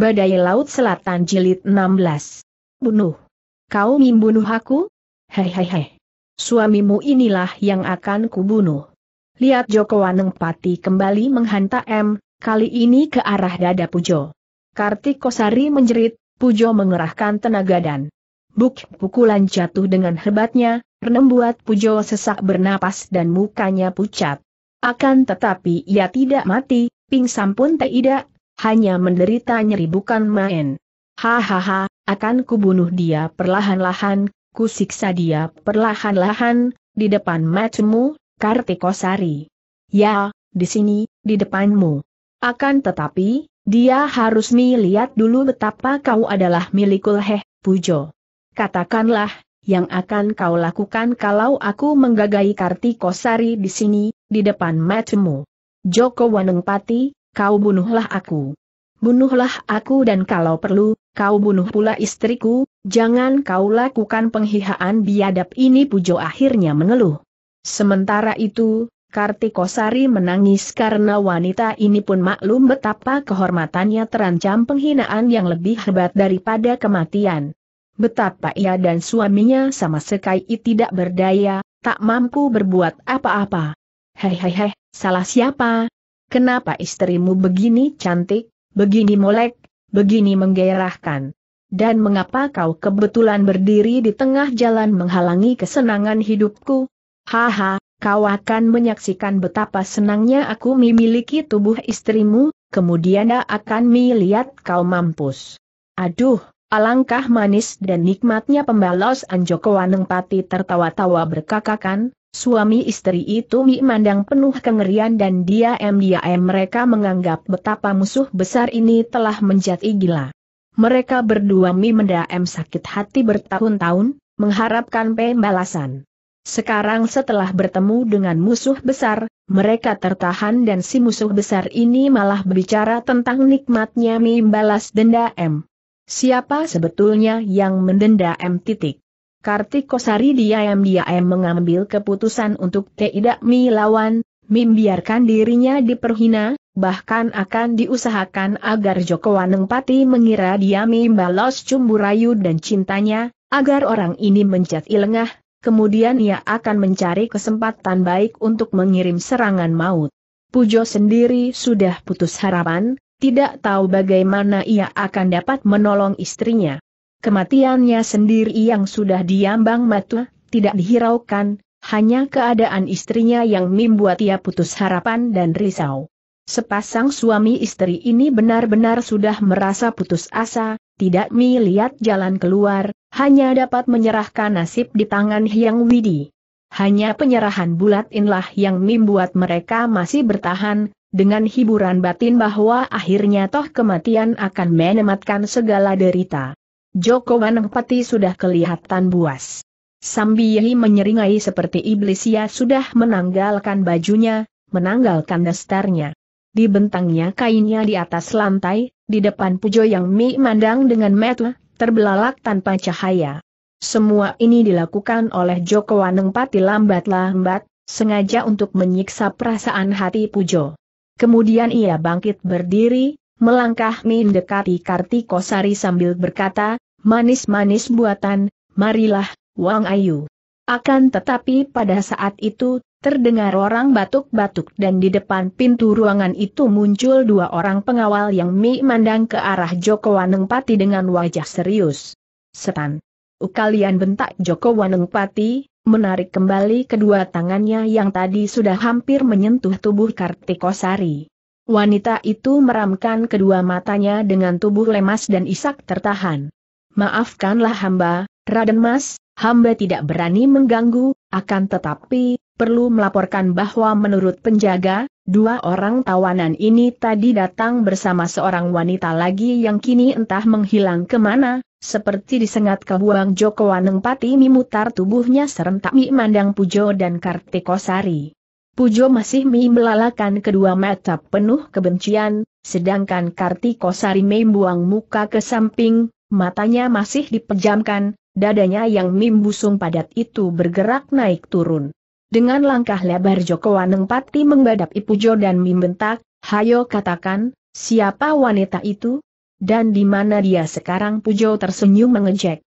Badai Laut Selatan Jilid 16. Bunuh. Kau membunuh aku? Hehehe. Suamimu inilah yang akan kubunuh. Lihat, Joko Wanengpati kembali menghantam, kali ini ke arah dada Pujo. Kartikosari menjerit, Pujo mengerahkan tenaga dan pukulan jatuh dengan hebatnya, membuat Pujo sesak bernapas dan mukanya pucat. Akan tetapi ia tidak mati, pingsan pun tidak. Hanya menderita nyeri bukan main. Hahaha, akan kubunuh dia perlahan-lahan, kusiksa dia perlahan-lahan, di depan matamu, Kartikosari. Ya, di sini, di depanmu. Akan tetapi, dia harus melihat dulu betapa kau adalah milikku. Heh, Pujo. Katakanlah, yang akan kau lakukan kalau aku menggagai Kartikosari di sini, di depan matamu. Joko Wanengpati, kau bunuhlah aku. Bunuhlah aku dan kalau perlu, kau bunuh pula istriku, jangan kau lakukan penghinaan biadab ini. Pujo akhirnya mengeluh. Sementara itu, Kartikosari menangis karena wanita ini pun maklum betapa kehormatannya terancam penghinaan yang lebih hebat daripada kematian. Betapa ia dan suaminya sama sekali tidak berdaya, tak mampu berbuat apa-apa. Hehehe, salah siapa? Kenapa istrimu begini cantik, begini molek, begini menggairahkan? Dan mengapa kau kebetulan berdiri di tengah jalan menghalangi kesenangan hidupku? Haha, kau akan menyaksikan betapa senangnya aku memiliki tubuh istrimu, kemudian akan melihat kau mampus. Aduh, alangkah manis dan nikmatnya pembalasan. Joko Wanengpati tertawa-tawa berkakakan. Suami istri itu memandang penuh kengerian dan diam-diam mereka menganggap betapa musuh besar ini telah menjadi gila. Mereka berdua memendam sakit hati bertahun-tahun, mengharapkan pembalasan. Sekarang setelah bertemu dengan musuh besar, mereka tertahan dan si musuh besar ini malah berbicara tentang nikmatnya membalas dendam. Siapa sebetulnya yang mendendam? Kartikosari diam-diam mengambil keputusan untuk tidak melawan, membiarkan dirinya diperhina, bahkan akan diusahakan agar Joko Wanengpati mengira dia membalas cumbu rayu dan cintanya, agar orang ini menjadi lengah, kemudian ia akan mencari kesempatan baik untuk mengirim serangan maut. Pujo sendiri sudah putus harapan, tidak tahu bagaimana ia akan dapat menolong istrinya. Kematiannya sendiri yang sudah diambang mata, tidak dihiraukan, hanya keadaan istrinya yang membuat ia putus harapan dan risau. Sepasang suami istri ini benar-benar sudah merasa putus asa, tidak melihat jalan keluar, hanya dapat menyerahkan nasib di tangan Hyang Widi. Hanya penyerahan bulat inilah yang membuat mereka masih bertahan, dengan hiburan batin bahwa akhirnya toh kematian akan menematkan segala derita. Joko Wanengpati sudah kelihatan buas. Sambil menyeringai seperti iblis ia sudah menanggalkan bajunya, menanggalkan dastarnya. Dibentangnya kainnya di atas lantai, di depan Pujo yang memandang dengan mata terbelalak tanpa cahaya. Semua ini dilakukan oleh Joko Wanengpati lambat-lambat, sengaja untuk menyiksa perasaan hati Pujo. Kemudian ia bangkit berdiri, melangkah mendekati Kartikosari sambil berkata, "Manis-manis buatan, marilah, Wang Ayu." Akan tetapi pada saat itu, terdengar orang batuk-batuk dan di depan pintu ruangan itu muncul dua orang pengawal yang memandang ke arah Joko Wanengpati dengan wajah serius. "Setan! Kalian!" bentak Joko Wanengpati, menarik kembali kedua tangannya yang tadi sudah hampir menyentuh tubuh Kartikosari. Wanita itu meramkan kedua matanya dengan tubuh lemas dan isak tertahan. "Maafkanlah hamba, Raden Mas, hamba tidak berani mengganggu, akan tetapi, perlu melaporkan bahwa menurut penjaga, dua orang tawanan ini tadi datang bersama seorang wanita lagi yang kini entah menghilang kemana." Seperti disengat ke buang Joko Wanengpati memutar tubuhnya serentak memandang Pujo dan Kartikosari. Pujo masih membelalakan kedua mata penuh kebencian, sedangkan Kartikosari membuang muka ke samping, matanya masih dipejamkan, dadanya yang membusung padat itu bergerak naik turun. Dengan langkah lebar Joko Wanengpati menghadapi Pujo dan membentak, "Hayo katakan, siapa wanita itu?" Dan di mana dia sekarang? Pujo tersenyum mengejek.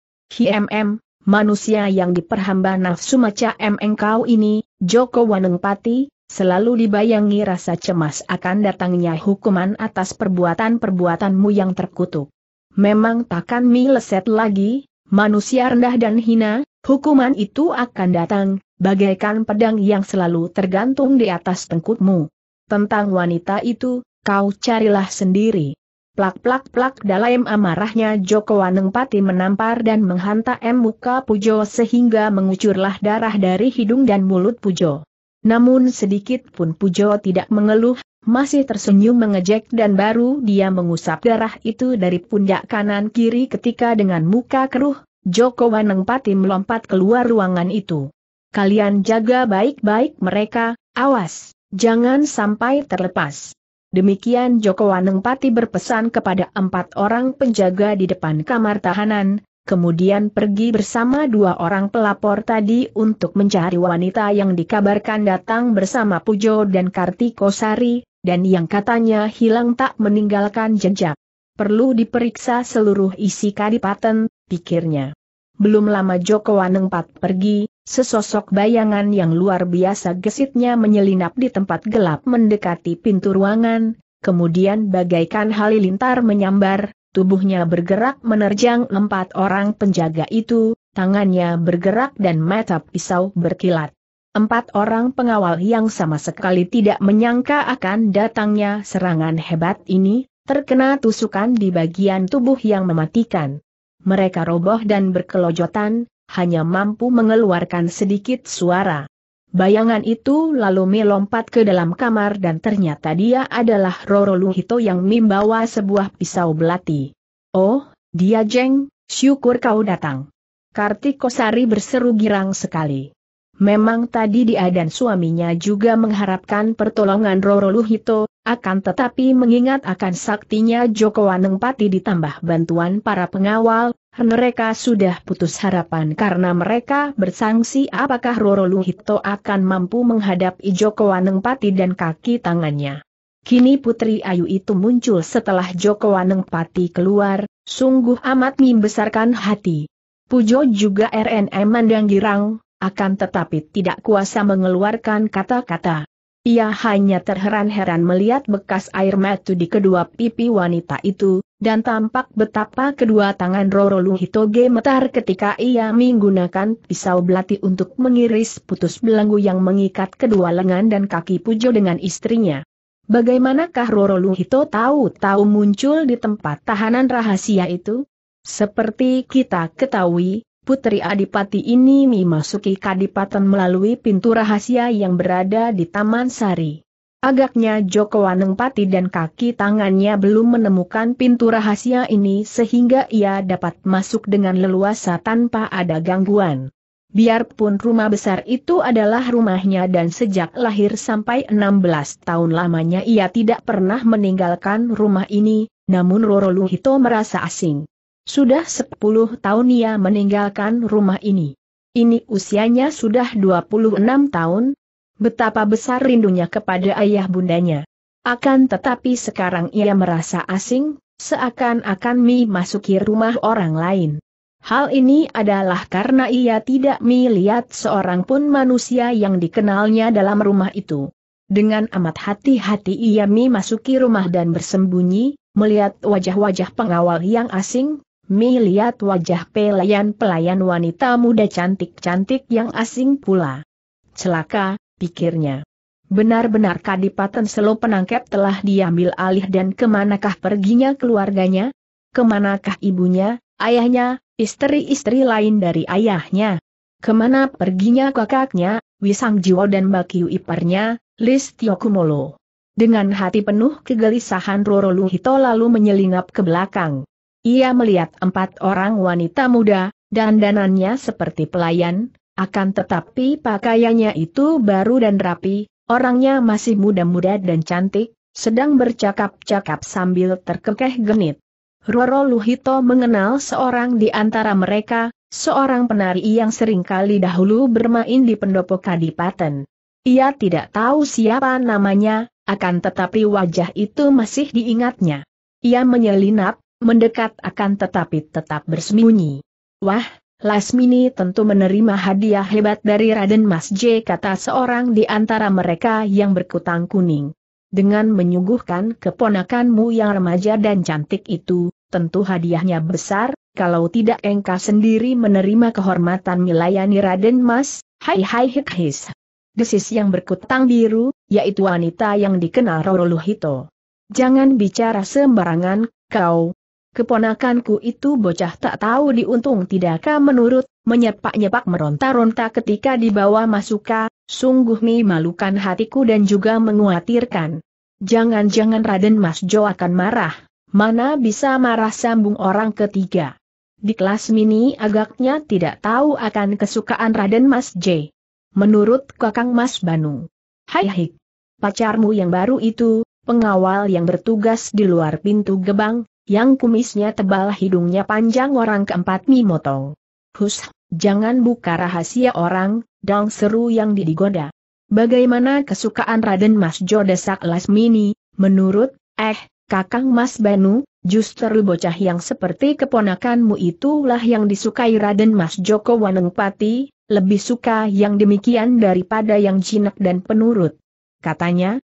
Manusia yang diperhamba nafsu macam engkau ini, Joko Wanengpati, selalu dibayangi rasa cemas akan datangnya hukuman atas perbuatan-perbuatanmu yang terkutuk. Memang takkan mi leset lagi, manusia rendah dan hina, hukuman itu akan datang, bagaikan pedang yang selalu tergantung di atas tengkukmu. Tentang wanita itu, kau carilah sendiri. Plak-plak-plak, dalam amarahnya Joko Wanengpati menampar dan menghantam muka Pujo sehingga mengucurlah darah dari hidung dan mulut Pujo. Namun sedikit pun Pujo tidak mengeluh, masih tersenyum mengejek dan baru dia mengusap darah itu dari pundak kanan kiri ketika dengan muka keruh, Joko Wanengpati melompat keluar ruangan itu. Kalian jaga baik-baik mereka, awas, jangan sampai terlepas. Demikian Joko Wanengpati berpesan kepada 4 orang penjaga di depan kamar tahanan, kemudian pergi bersama 2 orang pelapor tadi untuk mencari wanita yang dikabarkan datang bersama Pujo dan Kartikosari, dan yang katanya hilang tak meninggalkan jejak. Perlu diperiksa seluruh isi kadipaten, pikirnya. Belum lama Joko Wanengpati pergi, sesosok bayangan yang luar biasa gesitnya menyelinap di tempat gelap mendekati pintu ruangan, kemudian bagaikan halilintar menyambar, tubuhnya bergerak menerjang 4 orang penjaga itu, tangannya bergerak dan mata pisau berkilat. 4 orang pengawal yang sama sekali tidak menyangka akan datangnya serangan hebat ini, terkena tusukan di bagian tubuh yang mematikan. Mereka roboh dan berkelojotan, hanya mampu mengeluarkan sedikit suara. Bayangan itu lalu melompat ke dalam kamar dan ternyata dia adalah Roro Luhito yang membawa sebuah pisau belati. Oh, dia Jeng, syukur kau datang. Kartikosari berseru girang sekali. Memang tadi dia dan suaminya juga mengharapkan pertolongan Roro Luhito, akan tetapi mengingat akan saktinya Joko Wanengpati ditambah bantuan para pengawal, mereka sudah putus harapan karena mereka bersangsi apakah Roro Luhito akan mampu menghadapi Joko Wanengpati dan kaki tangannya. Kini Putri Ayu itu muncul setelah Joko Wanengpati keluar, sungguh amat membesarkan hati. Pujo juga RNM mandang girang, akan tetapi tidak kuasa mengeluarkan kata-kata. Ia hanya terheran-heran melihat bekas air mata di kedua pipi wanita itu, dan tampak betapa kedua tangan Roro Luhito gemetar ketika ia menggunakan pisau belati untuk mengiris putus belenggu yang mengikat kedua lengan dan kaki Pujo dengan istrinya. Bagaimanakah Roro Luhito tahu-tahu muncul di tempat tahanan rahasia itu? Seperti kita ketahui, Putri Adipati ini memasuki kadipaten melalui pintu rahasia yang berada di Taman Sari. Agaknya Joko Wanengpati dan kaki tangannya belum menemukan pintu rahasia ini sehingga ia dapat masuk dengan leluasa tanpa ada gangguan. Biarpun rumah besar itu adalah rumahnya dan sejak lahir sampai 16 tahun lamanya ia tidak pernah meninggalkan rumah ini, namun Roro Luhito merasa asing. Sudah 10 tahun ia meninggalkan rumah ini. Ini usianya sudah 26 tahun. Betapa besar rindunya kepada ayah bundanya. Akan tetapi sekarang ia merasa asing, seakan-akan memasuki rumah orang lain. Hal ini adalah karena ia tidak melihat seorang pun manusia yang dikenalnya dalam rumah itu. Dengan amat hati-hati ia memasuki rumah dan bersembunyi, melihat wajah-wajah pengawal yang asing. Melihat wajah pelayan-pelayan wanita muda cantik-cantik yang asing pula. Celaka, pikirnya. Benar-benar Kadipaten Selo Penangkep telah diambil alih dan kemanakah perginya keluarganya? Kemanakah ibunya, ayahnya, istri-istri lain dari ayahnya? Kemana perginya kakaknya, Wisangjiwo dan bakiu iparnya, Listyokumolo? Dengan hati penuh kegelisahan Roro Luhito lalu menyelinap ke belakang. Ia melihat 4 orang wanita muda, dandanannya seperti pelayan, akan tetapi pakaiannya itu baru dan rapi, orangnya masih muda-muda dan cantik, sedang bercakap-cakap sambil terkekeh genit. Roro Luhito mengenal seorang di antara mereka, seorang penari yang seringkali dahulu bermain di pendopo kadipaten. Ia tidak tahu siapa namanya, akan tetapi wajah itu masih diingatnya. Ia menyelinap, mendekat akan tetapi tetap bersembunyi. Wah, Lasmini tentu menerima hadiah hebat dari Raden Mas J, kata seorang di antara mereka yang berkutang kuning. Dengan menyuguhkan keponakanmu yang remaja dan cantik itu, tentu hadiahnya besar, kalau tidak engkau sendiri menerima kehormatan melayani Raden Mas. Hai hai hik his. Desis yang berkutang biru, yaitu wanita yang dikenal Roro Luhito. Jangan bicara sembarangan, kau. Keponakanku itu bocah tak tahu diuntung, tidakkah menurut, menyepak-nyepak meronta-ronta ketika dibawa masuka, sungguh memalukan hatiku dan juga menguatirkan. Jangan-jangan Raden Mas Jo akan marah, mana bisa marah, sambung orang ketiga. Di kelas mini agaknya tidak tahu akan kesukaan Raden Mas J. Menurut Kakang Mas Banung. Hai hik. Pacarmu yang baru itu, pengawal yang bertugas di luar pintu gebang, yang kumisnya tebal hidungnya panjang, orang keempat mimotong. Hus, jangan buka rahasia orang, dong, seru yang digoda. Bagaimana kesukaan Raden Mas Jo, desak Lasmini? Menurut, Kakang Mas Banu, justru bocah yang seperti keponakanmu itulah yang disukai Raden Mas Joko Wanengpati, lebih suka yang demikian daripada yang jinak dan penurut. Katanya,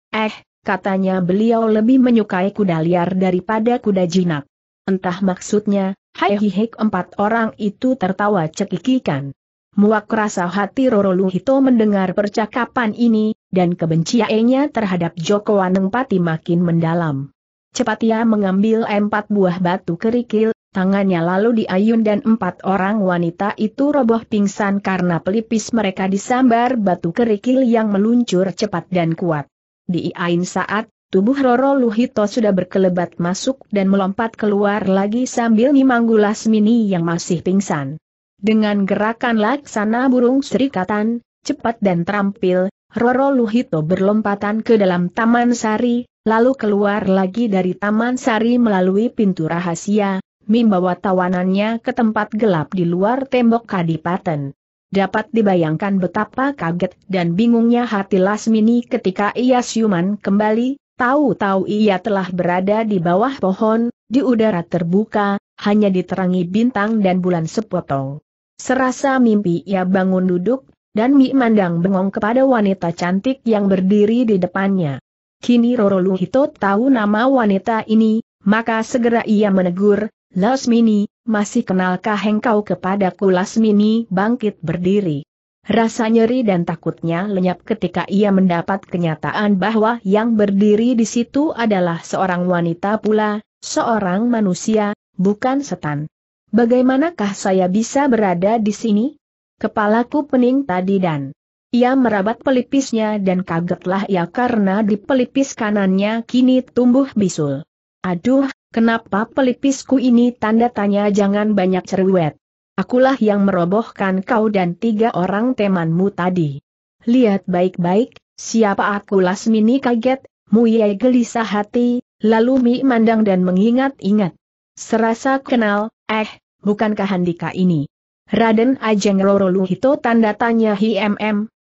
katanya beliau lebih menyukai kuda liar daripada kuda jinak. Entah maksudnya, haihihik. Empat orang itu tertawa cekikikan. Muak rasa hati Roro Luhito mendengar percakapan ini, dan kebenciannya terhadap Joko Wanengpati makin mendalam. Cepat ia mengambil empat buah batu kerikil, tangannya lalu diayun dan empat orang wanita itu roboh pingsan karena pelipis mereka disambar batu kerikil yang meluncur cepat dan kuat. Di ain saat, tubuh Roro Luhito sudah berkelebat masuk dan melompat keluar lagi sambil memanggul Lasmini yang masih pingsan. Dengan gerakan laksana burung serikatan, cepat dan terampil, Roro Luhito berlompatan ke dalam Taman Sari, lalu keluar lagi dari Taman Sari melalui pintu rahasia, membawa tawanannya ke tempat gelap di luar tembok kadipaten. Dapat dibayangkan betapa kaget dan bingungnya hati Lasmini ketika ia siuman kembali, tahu-tahu ia telah berada di bawah pohon, di udara terbuka, hanya diterangi bintang dan bulan sepotong. Serasa mimpi ia bangun duduk, dan memandang bengong kepada wanita cantik yang berdiri di depannya. Kini Roro Luhito tahu nama wanita ini, maka segera ia menegur, Lasmini, masih kenalkah engkau kepadaku? Lasmini bangkit berdiri. Rasa nyeri dan takutnya lenyap ketika ia mendapat kenyataan bahwa yang berdiri di situ adalah seorang wanita pula, seorang manusia, bukan setan. Bagaimanakah saya bisa berada di sini? Kepalaku pening tadi, dan ia merabat pelipisnya dan kagetlah ia karena di pelipis kanannya kini tumbuh bisul. Aduh, kenapa pelipisku ini? Tanda tanya. Jangan banyak cerewet. Akulah yang merobohkan kau dan tiga orang temanmu tadi. Lihat baik-baik, siapa aku? Lasmini kaget, muyai gelisah hati, lalu memandang dan mengingat-ingat. Serasa kenal, bukankah Handika ini? Raden Ajeng Roro Luhito, tanda tanya.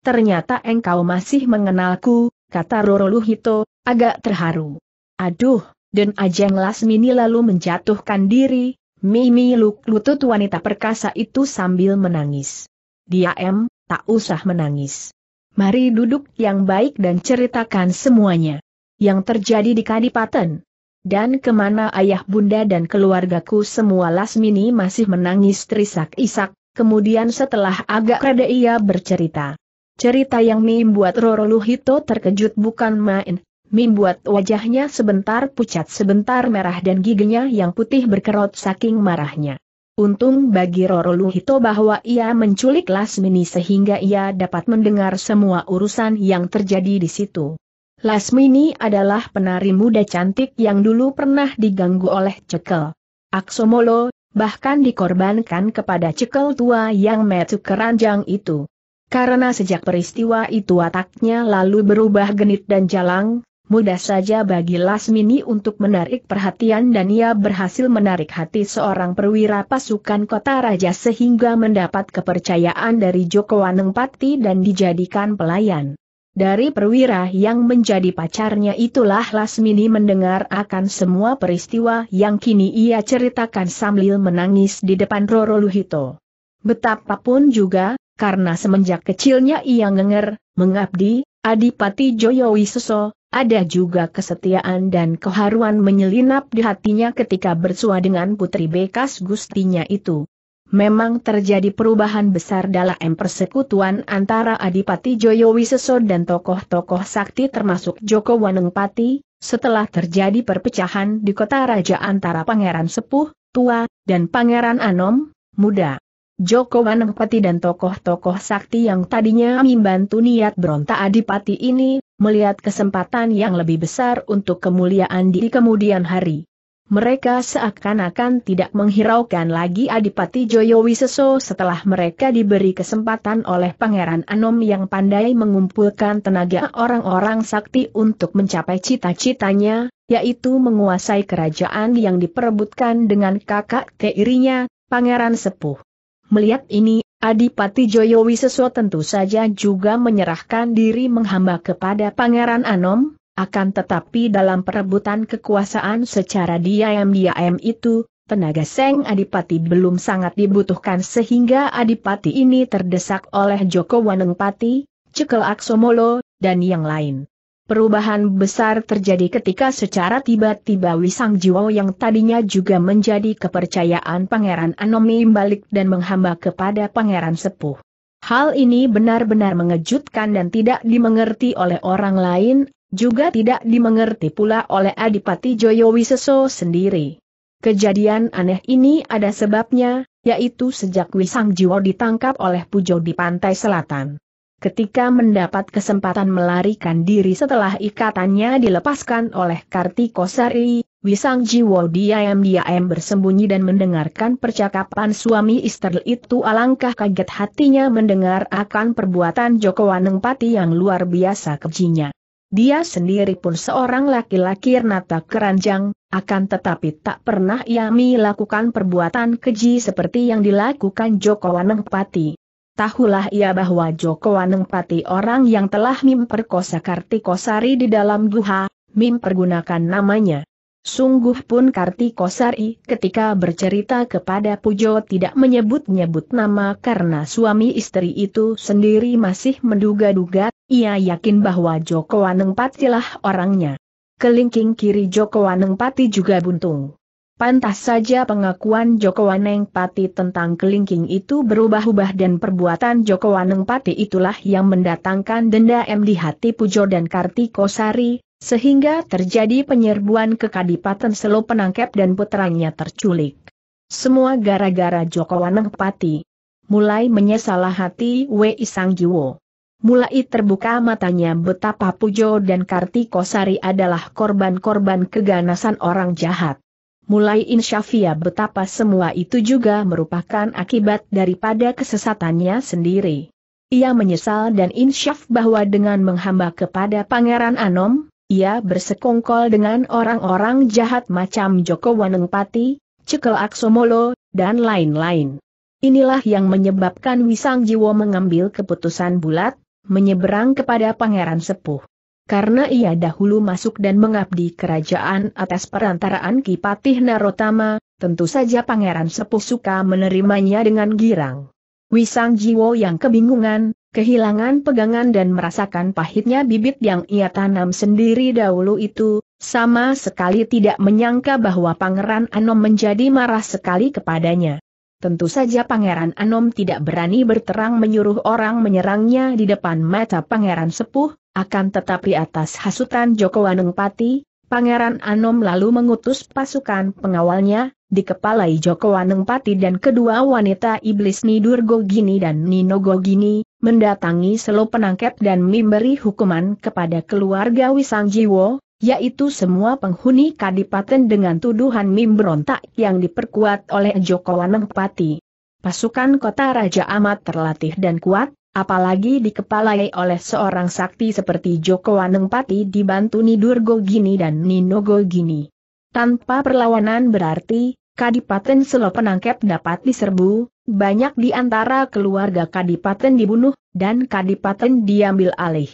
Ternyata engkau masih mengenalku, kata Roro Luhito, agak terharu. Aduh. Dan Ajeng. Lasmini lalu menjatuhkan diri, mimiluk lutut wanita perkasa itu sambil menangis. Diam, tak usah menangis. Mari duduk yang baik dan ceritakan semuanya yang terjadi di kadipaten. Dan kemana ayah bunda dan keluargaku semua? Lasmini masih menangis terisak-isak, kemudian setelah agak reda ia bercerita. Cerita yang membuat Roro Luhito terkejut bukan main. Membuat wajahnya sebentar pucat sebentar merah dan giginya yang putih berkerut saking marahnya. Untung bagi Roro Luhito bahwa ia menculik Lasmini sehingga ia dapat mendengar semua urusan yang terjadi di situ. Lasmini adalah penari muda cantik yang dulu pernah diganggu oleh Cekel Aksomolo, bahkan dikorbankan kepada Cekel tua yang metu keranjang itu. Karena sejak peristiwa itu wataknya lalu berubah genit dan jalang. Mudah saja bagi Lasmini untuk menarik perhatian dan ia berhasil menarik hati seorang perwira pasukan kota raja sehingga mendapat kepercayaan dari Joko Wanengpati dan dijadikan pelayan. Dari perwira yang menjadi pacarnya itulah Lasmini mendengar akan semua peristiwa yang kini ia ceritakan sambil menangis di depan Roro Luhito. Betapapun juga, karena semenjak kecilnya ia ngenger, mengabdi, Adipati Joyowiseso, ada juga kesetiaan dan keharuan menyelinap di hatinya ketika bersua dengan putri bekas gustinya itu. Memang terjadi perubahan besar dalam persekutuan antara Adipati Joyowiseso dan tokoh-tokoh sakti termasuk Joko Wanengpati, setelah terjadi perpecahan di kota raja antara Pangeran Sepuh, tua, dan Pangeran Anom, muda. Joko Wanengpati dan tokoh-tokoh sakti yang tadinya membantu niat berontak Adipati ini, melihat kesempatan yang lebih besar untuk kemuliaan di kemudian hari. Mereka seakan-akan tidak menghiraukan lagi Adipati Joyowiseso setelah mereka diberi kesempatan oleh Pangeran Anom yang pandai mengumpulkan tenaga orang-orang sakti untuk mencapai cita-citanya, yaitu menguasai kerajaan yang diperebutkan dengan kakak keirinya, Pangeran Sepuh. Melihat ini, Adipati Joyowiseso tentu saja juga menyerahkan diri menghamba kepada Pangeran Anom. Akan tetapi dalam perebutan kekuasaan secara diam-diam itu, tenaga Seng Adipati belum sangat dibutuhkan sehingga Adipati ini terdesak oleh Joko Wanengpati, Cekel Aksomolo, dan yang lain. Perubahan besar terjadi ketika secara tiba-tiba Wisangjiwo yang tadinya juga menjadi kepercayaan Pangeran Anomi balik dan menghamba kepada Pangeran Sepuh. Hal ini benar-benar mengejutkan dan tidak dimengerti oleh orang lain. Juga tidak dimengerti pula oleh Adipati Joyowiseso sendiri. Kejadian aneh ini ada sebabnya, yaitu sejak Wisangjiwo ditangkap oleh Pujo di Pantai Selatan. Ketika mendapat kesempatan melarikan diri setelah ikatannya dilepaskan oleh Kartikosari, Wisangjiwo diam-diam bersembunyi dan mendengarkan percakapan suami istri itu. Alangkah kaget hatinya mendengar akan perbuatan Joko Wanengpati yang luar biasa kejinya. Dia sendiri pun seorang laki-laki nata keranjang, akan tetapi tak pernah ia melakukan perbuatan keji seperti yang dilakukan Joko Wanengpati. Tahulah ia bahwa Joko Wanengpati orang yang telah memperkosa Kartikosari di dalam guha, mempergunakan namanya. Sungguh pun Kartikosari ketika bercerita kepada Pujo tidak menyebut-nyebut nama karena suami istri itu sendiri masih menduga-duga. Ia yakin bahwa Joko Wanengpati lah orangnya. Kelingking kiri Joko Wanengpati juga buntung. Pantas saja pengakuan Joko Wanengpati tentang kelingking itu berubah-ubah dan perbuatan Joko Wanengpati itulah yang mendatangkan dendam di hati Pujo dan Kartikosari, sehingga terjadi penyerbuan ke Kadipaten Selo Penangkep dan putranya terculik. Semua gara-gara Joko Wanengpati. Mulai menyesal hati Wisangjiwo. Mulai terbuka matanya betapa Pujo dan Kartikosari adalah korban-korban keganasan orang jahat. Mulai insyaf ia betapa semua itu juga merupakan akibat daripada kesesatannya sendiri. Ia menyesal dan insyaf bahwa dengan menghamba kepada Pangeran Anom, ia bersekongkol dengan orang-orang jahat macam Joko Wanengpati, Cekel Aksomolo, dan lain-lain. Inilah yang menyebabkan Wisangjiwo mengambil keputusan bulat, menyeberang kepada Pangeran Sepuh. Karena ia dahulu masuk dan mengabdi kerajaan atas perantaraan Kipatih Narotama, tentu saja Pangeran Sepuh suka menerimanya dengan girang. Wisangjiwo yang kebingungan, kehilangan pegangan dan merasakan pahitnya bibit yang ia tanam sendiri dahulu itu, sama sekali tidak menyangka bahwa Pangeran Anom menjadi marah sekali kepadanya. Tentu saja Pangeran Anom tidak berani berterang menyuruh orang menyerangnya di depan mata Pangeran Sepuh, akan tetapi atas hasutan Joko Wanengpati, Pangeran Anom lalu mengutus pasukan pengawalnya, dikepalai Joko Wanengpati dan kedua wanita iblis Nidurgogini dan Ninogogini, mendatangi Selo Penangkep dan memberi hukuman kepada keluarga Wisangjiwo, yaitu semua penghuni kadipaten dengan tuduhan memberontak yang diperkuat oleh Joko Wanengpati. Pasukan kota raja amat terlatih dan kuat, apalagi dikepalai oleh seorang sakti seperti Joko Wanengpati dibantu Nidurgogini dan Ninogogini. Tanpa perlawanan berarti, Kadipaten Selo Penangkep dapat diserbu, banyak di antara keluarga kadipaten dibunuh, dan kadipaten diambil alih.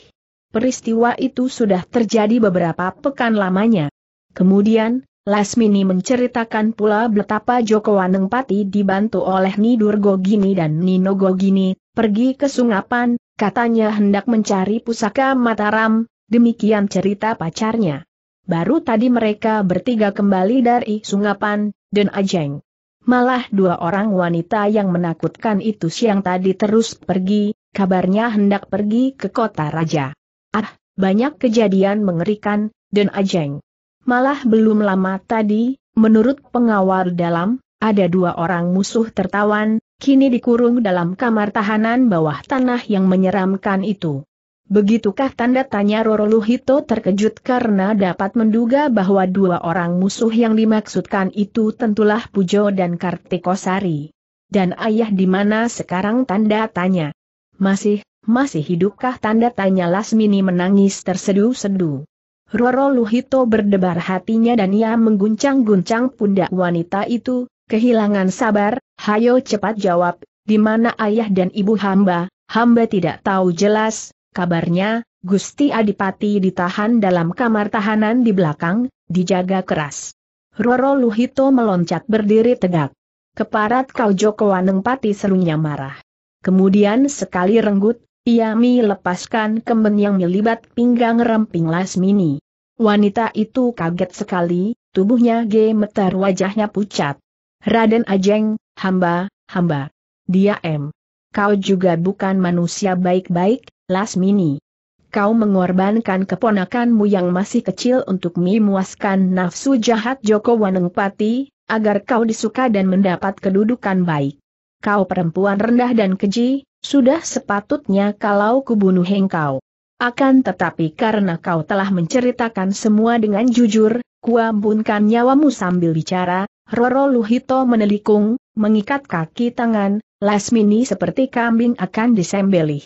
Peristiwa itu sudah terjadi beberapa pekan lamanya. Kemudian, Lasmini menceritakan pula betapa Joko Wanengpati dibantu oleh Nidurgogini dan Ninogogini, pergi ke Sungapan, katanya hendak mencari pusaka Mataram, demikian cerita pacarnya. Baru tadi mereka bertiga kembali dari Sungapan, dan Ajeng. Malah dua orang wanita yang menakutkan itu siang tadi terus pergi, kabarnya hendak pergi ke kota raja. Ah, banyak kejadian mengerikan, Den Ajeng. Malah belum lama tadi, menurut pengawal dalam, ada dua orang musuh tertawan, kini dikurung dalam kamar tahanan bawah tanah yang menyeramkan itu. Begitukah tanda tanya? Roro Luhito terkejut karena dapat menduga bahwa dua orang musuh yang dimaksudkan itu tentulah Pujo dan Kartikosari. Dan ayah di mana sekarang? Tanda tanya. Masih hidupkah? Tanda tanya. Lasmini menangis tersedu-sedu. Roro Luhito berdebar hatinya dan ia mengguncang-guncang pundak wanita itu, kehilangan sabar. Hayo cepat jawab, di mana ayah dan ibu hamba? Hamba tidak tahu jelas, kabarnya Gusti Adipati ditahan dalam kamar tahanan di belakang, dijaga keras. Roro Luhito meloncat berdiri tegak. Keparat kau Joko Wanengpati, serunya marah. Kemudian sekali renggut, ia melepaskan kemben yang melibat pinggang remping Lasmini. Wanita itu kaget sekali, tubuhnya gemetar, wajahnya pucat. Raden Ajeng, hamba. Diam. Kau juga bukan manusia baik-baik, Lasmini. Kau mengorbankan keponakanmu yang masih kecil untuk memuaskan nafsu jahat Joko Wanengpati, agar kau disuka dan mendapat kedudukan baik. Kau perempuan rendah dan keji. Sudah sepatutnya kalau kubunuh engkau. Akan tetapi karena kau telah menceritakan semua dengan jujur, kuampunkan nyawamu. Sambil bicara, Roro Luhito menelikung, mengikat kaki tangan Lasmini seperti kambing akan disembelih.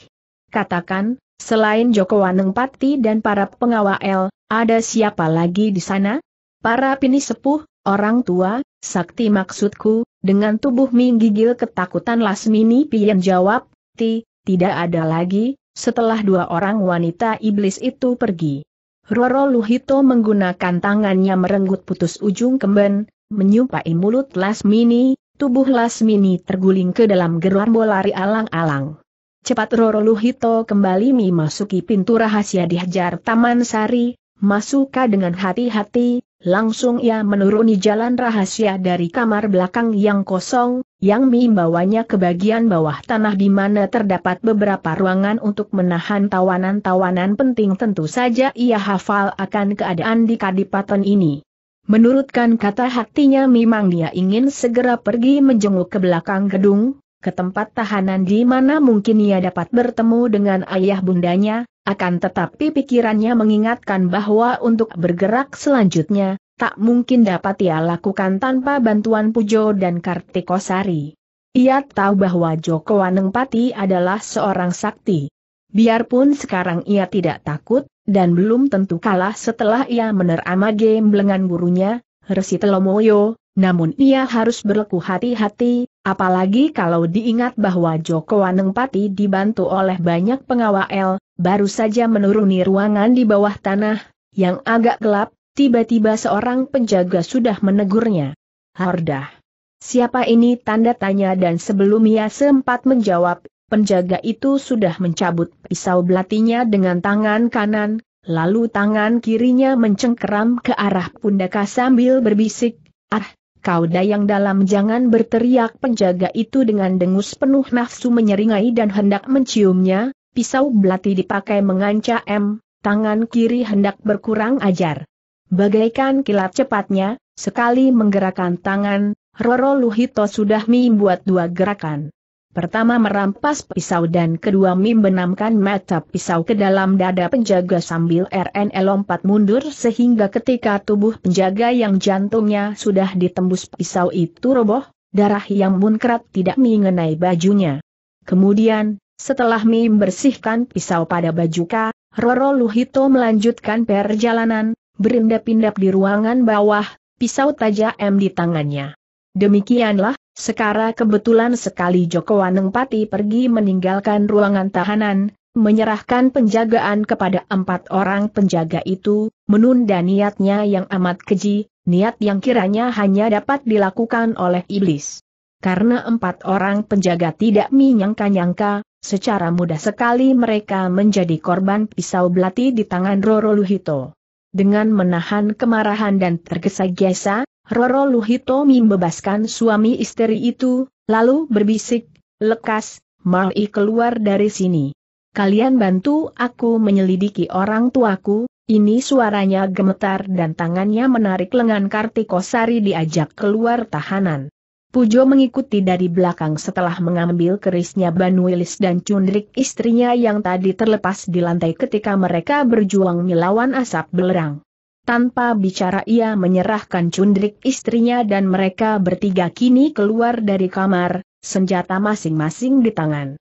Katakan, selain Joko Wanengpati dan para pengawal, ada siapa lagi di sana? Para pini sepuh, orang tua, sakti maksudku. Dengan tubuh menggigil ketakutan Lasmini pian jawab. Tidak ada lagi, setelah dua orang wanita iblis itu pergi. Roro Luhito menggunakan tangannya merenggut putus ujung kemben, menyumpai mulut Lasmini. Tubuh Lasmini terguling ke dalam gerombolan lari alang-alang. Cepat Roro Luhito kembali memasuki pintu rahasia dihajar Taman Sari, masuklah dengan hati-hati. Langsung ia menuruni jalan rahasia dari kamar belakang yang kosong, yang membawanya ke bagian bawah tanah di mana terdapat beberapa ruangan untuk menahan tawanan-tawanan penting. Tentu saja ia hafal akan keadaan di kadipaten ini. Menurutkan kata hatinya, memang dia ingin segera pergi menjenguk ke belakang gedung, ke tempat tahanan di mana mungkin ia dapat bertemu dengan ayah bundanya. Akan tetapi pikirannya mengingatkan bahwa untuk bergerak selanjutnya, tak mungkin dapat ia lakukan tanpa bantuan Pujo dan Kartikosari. Ia tahu bahwa Joko Wanengpati adalah seorang sakti. Biarpun sekarang ia tidak takut, dan belum tentu kalah setelah ia menerima gemblengan gurunya, Resi Telomoyo, namun ia harus berlaku hati-hati, apalagi kalau diingat bahwa Joko Wanengpati dibantu oleh banyak pengawal. Baru saja menuruni ruangan di bawah tanah, yang agak gelap, tiba-tiba seorang penjaga sudah menegurnya. Hardah. Siapa ini? Tanda tanya, dan sebelum ia sempat menjawab, penjaga itu sudah mencabut pisau belatinya dengan tangan kanan, lalu tangan kirinya mencengkeram ke arah pundaka sambil berbisik, "Ah, kau dayang dalam, jangan berteriak!" Penjaga itu dengan dengus penuh nafsu menyeringai dan hendak menciumnya. Pisau belati dipakai mengancam, tangan kiri hendak berkurang ajar. Bagaikan kilat cepatnya, sekali menggerakkan tangan, Roro Luhito sudah membuat dua gerakan. Pertama merampas pisau dan kedua membenamkan mata pisau ke dalam dada penjaga sambil RNE lompat mundur sehingga ketika tubuh penjaga yang jantungnya sudah ditembus pisau itu roboh, darah yang muncrat tidak mengenai bajunya. Kemudian, setelah membersihkan pisau pada bajuka, Roro Luhito melanjutkan perjalanan, berindap-indap di ruangan bawah, pisau tajam di tangannya. Demikianlah, sekarang kebetulan sekali Joko Wanengpati pergi meninggalkan ruangan tahanan, menyerahkan penjagaan kepada 4 orang penjaga itu, menunda niatnya yang amat keji, niat yang kiranya hanya dapat dilakukan oleh iblis. Karena 4 orang penjaga tidak menyangka-nyangka, secara mudah sekali mereka menjadi korban pisau belati di tangan Roro Luhito. Dengan menahan kemarahan dan tergesa-gesa, Roro Luhito membebaskan suami istri itu, lalu berbisik, "Lekas, mari keluar dari sini. Kalian bantu aku menyelidiki orang tuaku." Ini suaranya gemetar dan tangannya menarik lengan Kartikosari diajak keluar tahanan. Pujo mengikuti dari belakang setelah mengambil kerisnya Banuilis dan cundrik istrinya yang tadi terlepas di lantai ketika mereka berjuang melawan asap belerang. Tanpa bicara ia menyerahkan cundrik istrinya dan mereka bertiga kini keluar dari kamar, senjata masing-masing di tangan.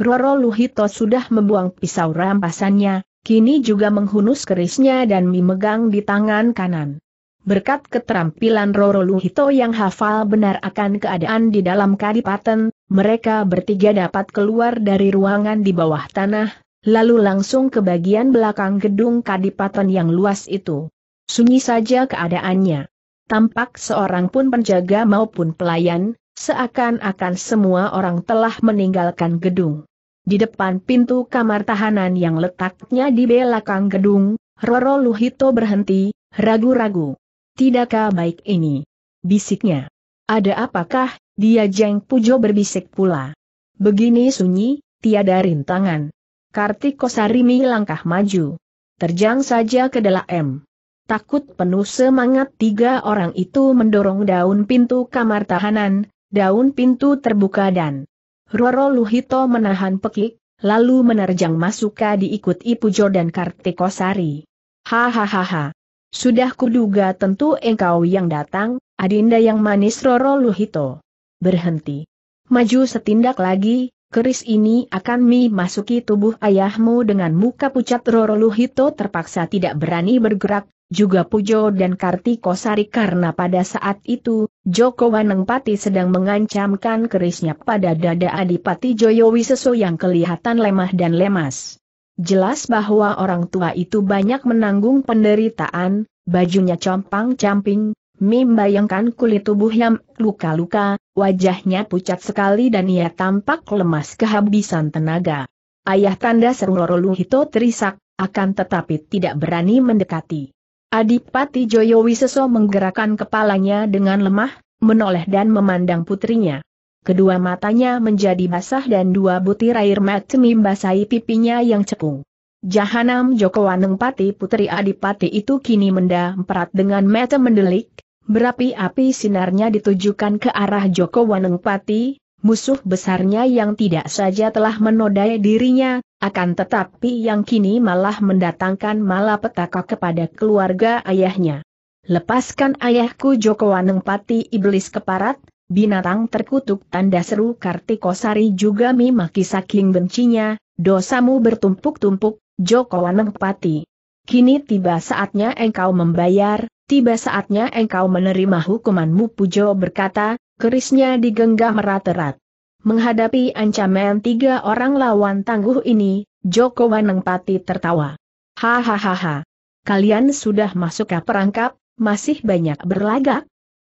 Roro Luhito sudah membuang pisau rampasannya, kini juga menghunus kerisnya dan memegang di tangan kanan. Berkat keterampilan Roro Luhito yang hafal benar akan keadaan di dalam kadipaten, mereka bertiga dapat keluar dari ruangan di bawah tanah, lalu langsung ke bagian belakang gedung kadipaten yang luas itu. Sunyi saja keadaannya. Tampak seorang pun penjaga maupun pelayan, seakan-akan semua orang telah meninggalkan gedung. Di depan pintu kamar tahanan yang letaknya di belakang gedung, Roro Luhito berhenti, ragu-ragu. "Tidakkah baik ini?" bisiknya. "Ada apakah?" dia jeng Pujo berbisik pula. "Begini sunyi, tiada rintangan." Kartikosari langkah maju. "Terjang saja ke dalam." Takut penuh semangat 3 orang itu mendorong daun pintu kamar tahanan, daun pintu terbuka dan Roro Luhito menahan pekik, lalu menerjang masuk diikuti Pujo dan Kartikosari. "Hahaha. Sudah kuduga tentu engkau yang datang, adinda yang manis." Roro Luhito berhenti. "Maju setindak lagi, keris ini akan masuki tubuh ayahmu." Dengan muka pucat Roro Luhito terpaksa tidak berani bergerak, juga Pujo dan Kartikosari karena pada saat itu, Joko Wanengpati sedang mengancamkan kerisnya pada dada Adipati Joyowiseso yang kelihatan lemah dan lemas. Jelas bahwa orang tua itu banyak menanggung penderitaan, bajunya compang-camping, membayangkan kulit tubuhnya luka-luka, wajahnya pucat sekali dan ia tampak lemas kehabisan tenaga. "Ayah," tanda seru Roro Luhito terisak, akan tetapi tidak berani mendekati. Adipati Joyowiseso menggerakkan kepalanya dengan lemah, menoleh dan memandang putrinya. Kedua matanya menjadi basah dan 2 butir air mata membasahi pipinya yang cekung. "Jahanam!" Joko Wanengpati, putri Adipati itu kini mendamperat dengan mata mendelik, berapi-api sinarnya ditujukan ke arah Joko Wanengpati, musuh besarnya yang tidak saja telah menodai dirinya, akan tetapi yang kini malah mendatangkan malapetaka kepada keluarga ayahnya. "Lepaskan ayahku!" Joko Wanengpati iblis keparat, binatang terkutuk tanda seru Kartikosari juga memaki saking bencinya, "Dosamu bertumpuk-tumpuk, Joko Wanengpati. Kini tiba saatnya engkau membayar, tiba saatnya engkau menerima hukumanmu." Pujo berkata, kerisnya digenggam erat-erat. Menghadapi ancaman 3 orang lawan tangguh ini, Joko Wanengpati tertawa. "Hahaha. Kalian sudah masuk ke perangkap, masih banyak berlagak.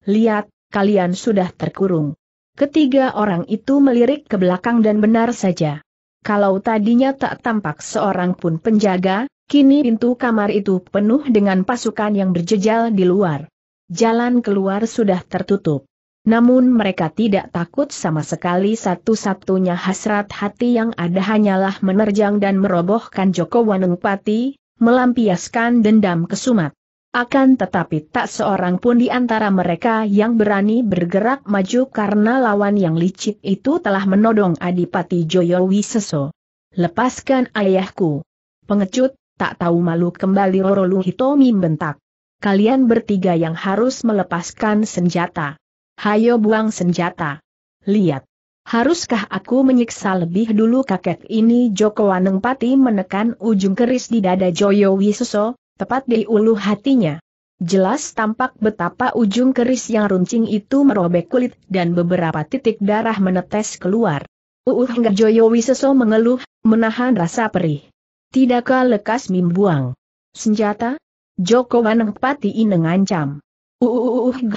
Lihat, kalian sudah terkurung." 3 orang itu melirik ke belakang dan benar saja. Kalau tadinya tak tampak seorang pun penjaga, kini pintu kamar itu penuh dengan pasukan yang berjejal di luar. Jalan keluar sudah tertutup. Namun mereka tidak takut sama sekali, satu-satunya hasrat hati yang ada hanyalah menerjang dan merobohkan Joko Wanengpati, melampiaskan dendam kesumat. Akan tetapi tak seorang pun di antara mereka yang berani bergerak maju karena lawan yang licik itu telah menodong Adipati Joyowiseso. "Lepaskan ayahku! Pengecut, tak tahu malu!" kembali Roro Luhito membentak. "Kalian bertiga yang harus melepaskan senjata. Hayo buang senjata. Lihat! Haruskah aku menyiksa lebih dulu kakek ini?" Joko Wanengpati menekan ujung keris di dada Joyowiseso, tepat di ulu hatinya. Jelas tampak betapa ujung keris yang runcing itu merobek kulit dan beberapa titik darah menetes keluar. Hingga Joyowiseso mengeluh, menahan rasa perih. Tidakkah lekas membuang senjata? Joko Wanengpati mengancam.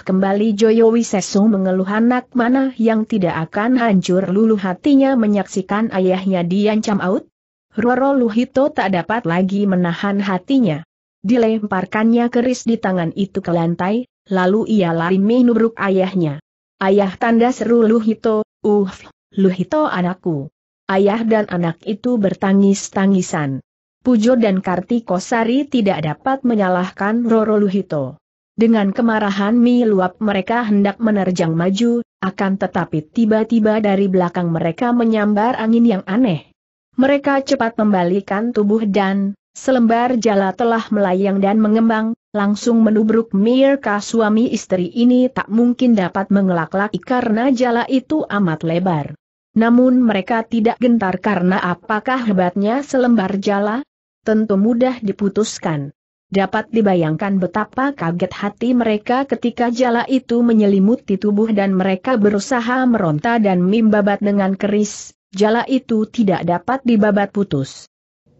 Kembali Joyowiseso mengeluh, anak mana yang tidak akan hancur luluh hatinya menyaksikan ayahnya diancam out? Roro Luhito tak dapat lagi menahan hatinya. Dilemparkannya keris di tangan itu ke lantai, lalu ia lari menubruk ayahnya. "Ayah!" tanda seru Luhito. Luhito anakku." Ayah dan anak itu bertangis-tangisan. Pujo dan Kartikosari tidak dapat menyalahkan Roro Luhito. Dengan kemarahan meluap mereka hendak menerjang maju, akan tetapi tiba-tiba dari belakang mereka menyambar angin yang aneh. Mereka cepat membalikan tubuh dan selembar jala telah melayang dan mengembang, langsung menubruk mereka. Suami istri ini tak mungkin dapat mengelak-laki karena jala itu amat lebar. Namun mereka tidak gentar karena apakah hebatnya selembar jala? Tentu mudah diputuskan. Dapat dibayangkan betapa kaget hati mereka ketika jala itu menyelimuti tubuh dan mereka berusaha meronta dan membabat dengan keris. Jala itu tidak dapat dibabat putus.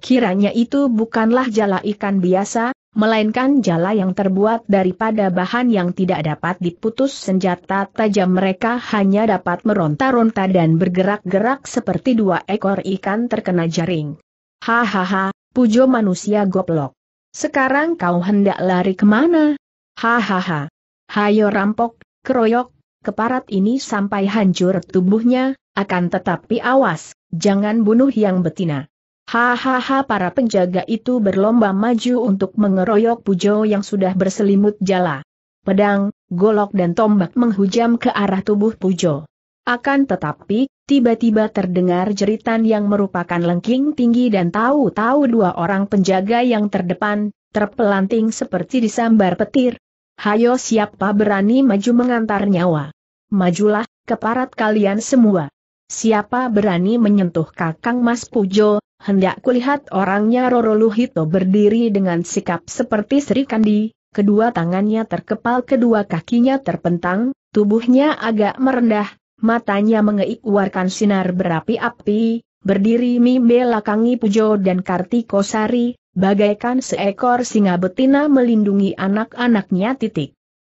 Kiranya itu bukanlah jala ikan biasa, melainkan jala yang terbuat daripada bahan yang tidak dapat diputus. Senjata tajam mereka hanya dapat meronta-ronta dan bergerak-gerak seperti dua ekor ikan terkena jaring. "Hahaha, Pujo manusia goblok. Sekarang kau hendak lari kemana? Hahaha. Hayo rampok, keroyok, keparat ini sampai hancur tubuhnya, akan tetapi awas, jangan bunuh yang betina." Hahaha. Para penjaga itu berlomba maju untuk mengeroyok Pujo yang sudah berselimut jala. Pedang, golok dan tombak menghujam ke arah tubuh Pujo. Akan tetapi, tiba-tiba terdengar jeritan yang merupakan lengking tinggi dan tahu-tahu dua orang penjaga yang terdepan terpelanting seperti disambar petir. "Hayo, siapa berani maju mengantar nyawa? Majulah, keparat kalian semua. Siapa berani menyentuh kakang Mas Pujo? Hendak kulihat orangnya." Roro Luhito berdiri dengan sikap seperti serikandi, kedua tangannya terkepal, kedua kakinya terpentang, tubuhnya agak merendah, matanya mengeluarkan sinar berapi-api, berdiri membelakangi Pujo dan Kartikosari, bagaikan seekor singa betina melindungi anak-anaknya.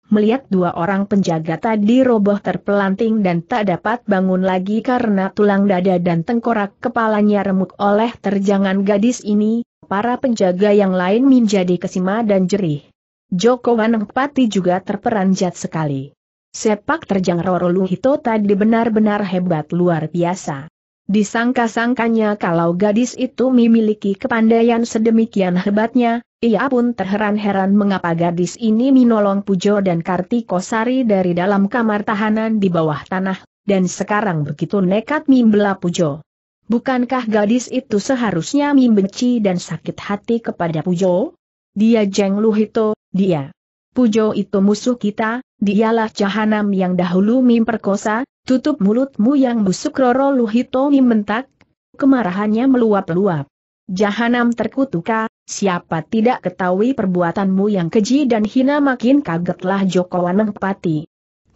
Melihat dua orang penjaga tadi roboh terpelanting dan tak dapat bangun lagi karena tulang dada dan tengkorak kepalanya remuk oleh terjangan gadis ini, para penjaga yang lain menjadi kesima dan jerih. Joko Wanengpati juga terperanjat sekali. Sepak terjang Roro Luhito tadi benar-benar hebat luar biasa. Disangka-sangkanya kalau gadis itu memiliki kepandaian sedemikian hebatnya, ia pun terheran-heran mengapa gadis ini menolong Pujo dan Kartikosari dari dalam kamar tahanan di bawah tanah, dan sekarang begitu nekat membela Pujo. Bukankah gadis itu seharusnya membenci dan sakit hati kepada Pujo? "Dia Jeng Luhito, dia. Pujo itu musuh kita, dialah jahanam yang dahulu memperkosa. Tutup mulutmu yang busuk!" Roro Luhito membentak, kemarahannya meluap-luap. "Jahanam terkutuka, siapa tidak ketahui perbuatanmu yang keji dan hina?" Makin kagetlah Joko Wanengpati.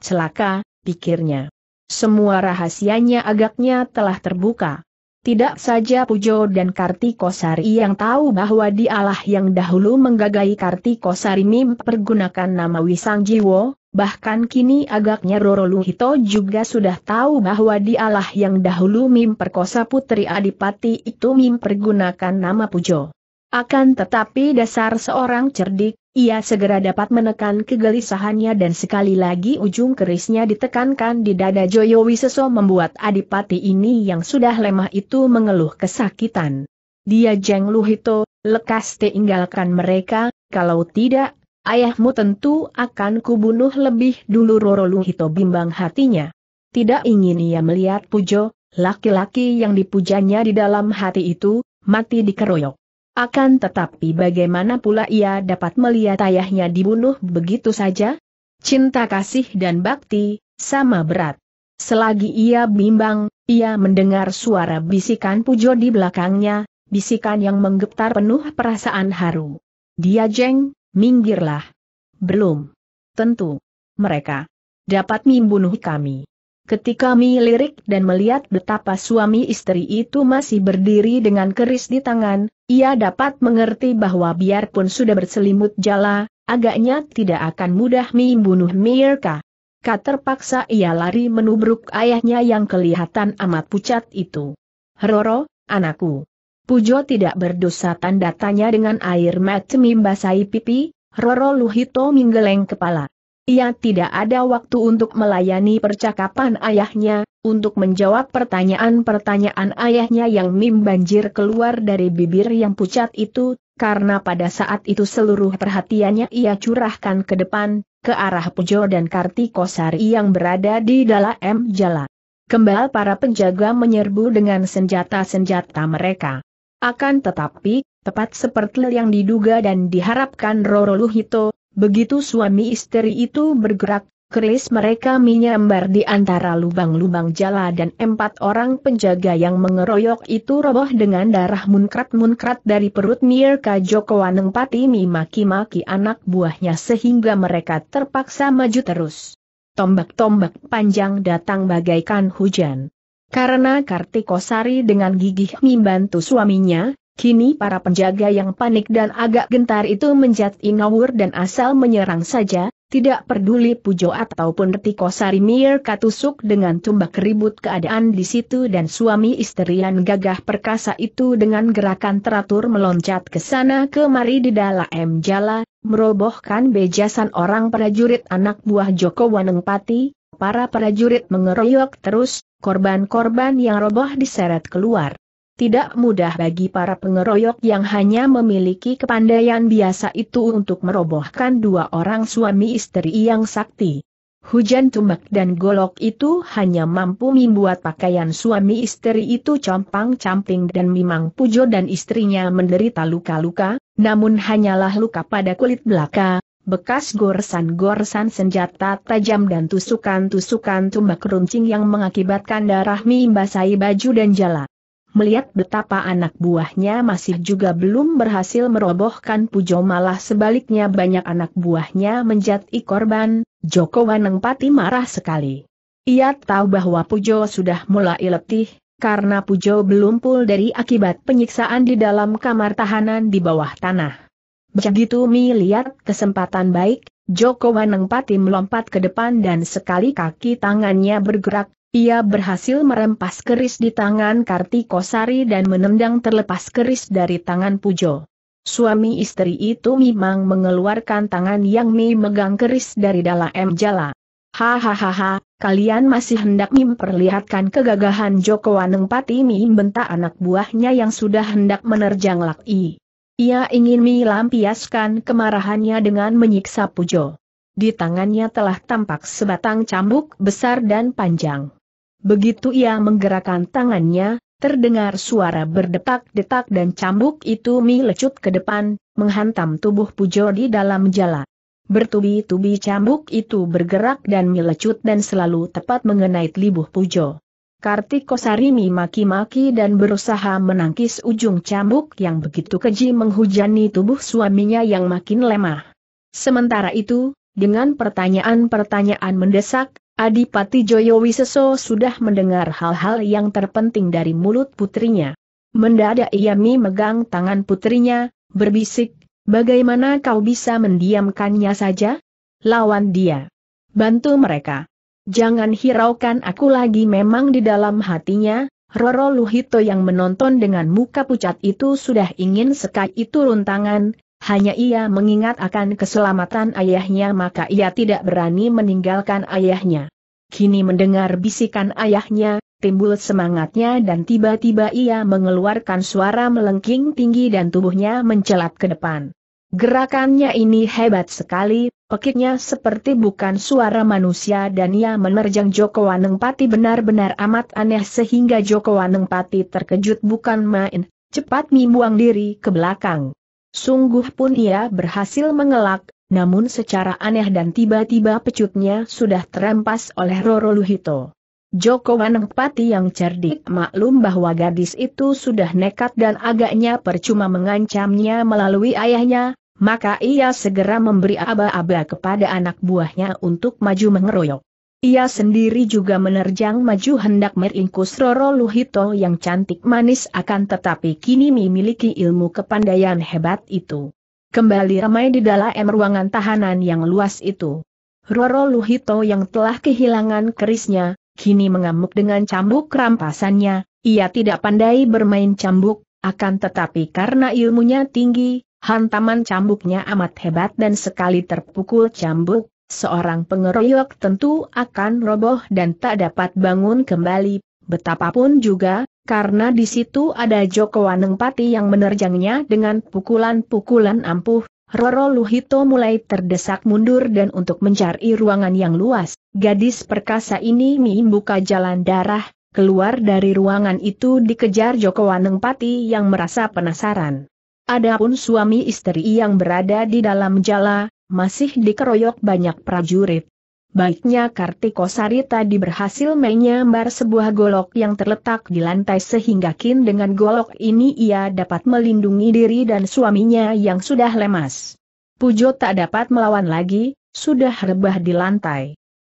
Celaka, pikirnya. Semua rahasianya agaknya telah terbuka. Tidak saja Pujo dan Kartikosari yang tahu bahwa dialah yang dahulu menggagai Kartikosari mempergunakan nama Wisangjiwo, bahkan kini agaknya Roro Luhito juga sudah tahu bahwa dialah yang dahulu memperkosa putri Adipati itu mempergunakan nama Pujo. Akan tetapi dasar seorang cerdik, ia segera dapat menekan kegelisahannya dan sekali lagi ujung kerisnya ditekankan di dada Joyowiseso membuat Adipati ini yang sudah lemah itu mengeluh kesakitan. "Dia Jeng Luhito, lekas tinggalkan mereka, kalau tidak, ayahmu tentu akan kubunuh lebih dulu." Roro Luhito bimbang hatinya. Tidak ingin ia melihat Pujo, laki-laki yang dipujanya di dalam hati itu, mati dikeroyok. Akan tetapi bagaimana pula ia dapat melihat ayahnya dibunuh begitu saja? Cinta kasih dan bakti, sama berat. Selagi ia bimbang, ia mendengar suara bisikan Pujo di belakangnya, bisikan yang menggetar penuh perasaan haru. "Dia Jeng, minggirlah. Belum tentu mereka dapat membunuh kami. Ketika melirik dan melihat betapa suami istri itu masih berdiri dengan keris di tangan, ia dapat mengerti bahwa biarpun sudah berselimut jala, agaknya tidak akan mudah membunuh mereka. Terpaksa ia lari menubruk ayahnya yang kelihatan amat pucat itu. "Roro, anakku." Pujo tidak berdosa, tanda tanya dengan air mata membasahi pipi. Roro Luhito menggeleng kepala. Ia tidak ada waktu untuk melayani percakapan ayahnya, untuk menjawab pertanyaan-pertanyaan ayahnya yang membanjir keluar dari bibir yang pucat itu, karena pada saat itu seluruh perhatiannya ia curahkan ke depan, ke arah Pujo dan Kartikosari yang berada di dalam jala. Kembali para penjaga menyerbu dengan senjata-senjata mereka. Akan tetapi, tepat seperti yang diduga dan diharapkan Roro Luhito, begitu suami istri itu bergerak, keris mereka menyambar di antara lubang-lubang jala dan empat orang penjaga yang mengeroyok itu roboh dengan darah munkrat-munkrat dari perut mereka. Joko Wanengpati maki-maki anak buahnya sehingga mereka terpaksa maju terus. Tombak-tombak panjang datang bagaikan hujan. Karena Kartikosari dengan gigih membantu suaminya, kini para penjaga yang panik dan agak gentar itu menjadi ngawur dan asal menyerang saja, tidak peduli Pujo ataupun Kartikosari. Mereka tusuk dengan tombak ribut keadaan di situ, dan suami istri yang gagah perkasa itu dengan gerakan teratur meloncat ke sana kemari di dalam jala, merobohkan bejasan orang prajurit anak buah Joko Wanengpati. Para prajurit mengeroyok terus, korban-korban yang roboh diseret keluar. Tidak mudah bagi para pengeroyok yang hanya memiliki kepandaian biasa itu untuk merobohkan dua orang suami istri yang sakti. Hujan tombak dan golok itu hanya mampu membuat pakaian suami istri itu compang-camping dan memang Pujo dan istrinya menderita luka-luka, namun hanyalah luka pada kulit belaka, bekas goresan-goresan senjata tajam dan tusukan-tusukan tombak runcing yang mengakibatkan darah membasahi baju dan jala. Melihat betapa anak buahnya masih juga belum berhasil merobohkan Pujo, malah sebaliknya banyak anak buahnya menjadi korban, Joko Wanengpati marah sekali. Ia tahu bahwa Pujo sudah mulai letih, karena Pujo belum pul dari akibat penyiksaan di dalam kamar tahanan di bawah tanah. Begitu melihat kesempatan baik, Joko Wanengpati melompat ke depan dan sekali kaki tangannya bergerak. Ia berhasil merempas keris di tangan Kartikosari dan menendang terlepas keris dari tangan Pujo. Suami istri itu memang mengeluarkan tangan yang memegang keris dari dalam jala. "Hahaha, kalian masih hendak memperlihatkan kegagahan Joko Wanengpati," membentak anak buahnya yang sudah hendak menerjang laki. Ia ingin melampiaskan kemarahannya dengan menyiksa Pujo. Di tangannya telah tampak sebatang cambuk besar dan panjang. Begitu ia menggerakkan tangannya, terdengar suara berdetak-detak dan cambuk itu melecut ke depan, menghantam tubuh Pujo di dalam jala. Bertubi-tubi cambuk itu bergerak dan melecut dan selalu tepat mengenai tubuh Pujo. Kartikosari maki-maki dan berusaha menangkis ujung cambuk yang begitu keji menghujani tubuh suaminya yang makin lemah. Sementara itu, dengan pertanyaan-pertanyaan mendesak, Adipati Joyowiseso sudah mendengar hal-hal yang terpenting dari mulut putrinya. Mendadak ia memegang tangan putrinya, berbisik, "Bagaimana kau bisa mendiamkannya saja? Lawan dia. Bantu mereka. Jangan hiraukan aku lagi." Memang di dalam hatinya, Roro Luhito yang menonton dengan muka pucat itu sudah ingin sekali turun tangan. Hanya ia mengingat akan keselamatan ayahnya, maka ia tidak berani meninggalkan ayahnya. Kini mendengar bisikan ayahnya, timbul semangatnya dan tiba-tiba ia mengeluarkan suara melengking tinggi dan tubuhnya mencelat ke depan. Gerakannya ini hebat sekali, pekiknya seperti bukan suara manusia dan ia menerjang Joko Wanengpati benar-benar amat aneh sehingga Joko Wanengpati terkejut bukan main, cepat membuang diri ke belakang. Sungguh pun ia berhasil mengelak, namun secara aneh dan tiba-tiba pecutnya sudah terempas oleh Roro Luhito. Joko Wanengpati yang cerdik maklum bahwa gadis itu sudah nekat dan agaknya percuma mengancamnya melalui ayahnya, maka ia segera memberi aba-aba kepada anak buahnya untuk maju mengeroyok. Ia sendiri juga menerjang maju hendak meringkus Roro Luhito yang cantik manis, akan tetapi kini memiliki ilmu kepandaian hebat itu. Kembali ramai di dalam ruangan tahanan yang luas itu. Roro Luhito yang telah kehilangan kerisnya, kini mengamuk dengan cambuk rampasannya. Ia tidak pandai bermain cambuk, akan tetapi karena ilmunya tinggi, hantaman cambuknya amat hebat dan sekali terpukul cambuk, seorang pengeroyok tentu akan roboh dan tak dapat bangun kembali, betapapun juga, karena di situ ada Joko Wanengpati yang menerjangnya dengan pukulan-pukulan ampuh. Roro Luhito mulai terdesak mundur dan untuk mencari ruangan yang luas. Gadis perkasa ini membuka jalan darah, keluar dari ruangan itu dikejar Joko Wanengpati yang merasa penasaran. Adapun suami istri yang berada di dalam jala, masih dikeroyok banyak prajurit. Baiknya Kartikosari tadi berhasil menyambar sebuah golok yang terletak di lantai sehingga kini dengan golok ini ia dapat melindungi diri dan suaminya yang sudah lemas. Pujo tak dapat melawan lagi, sudah rebah di lantai.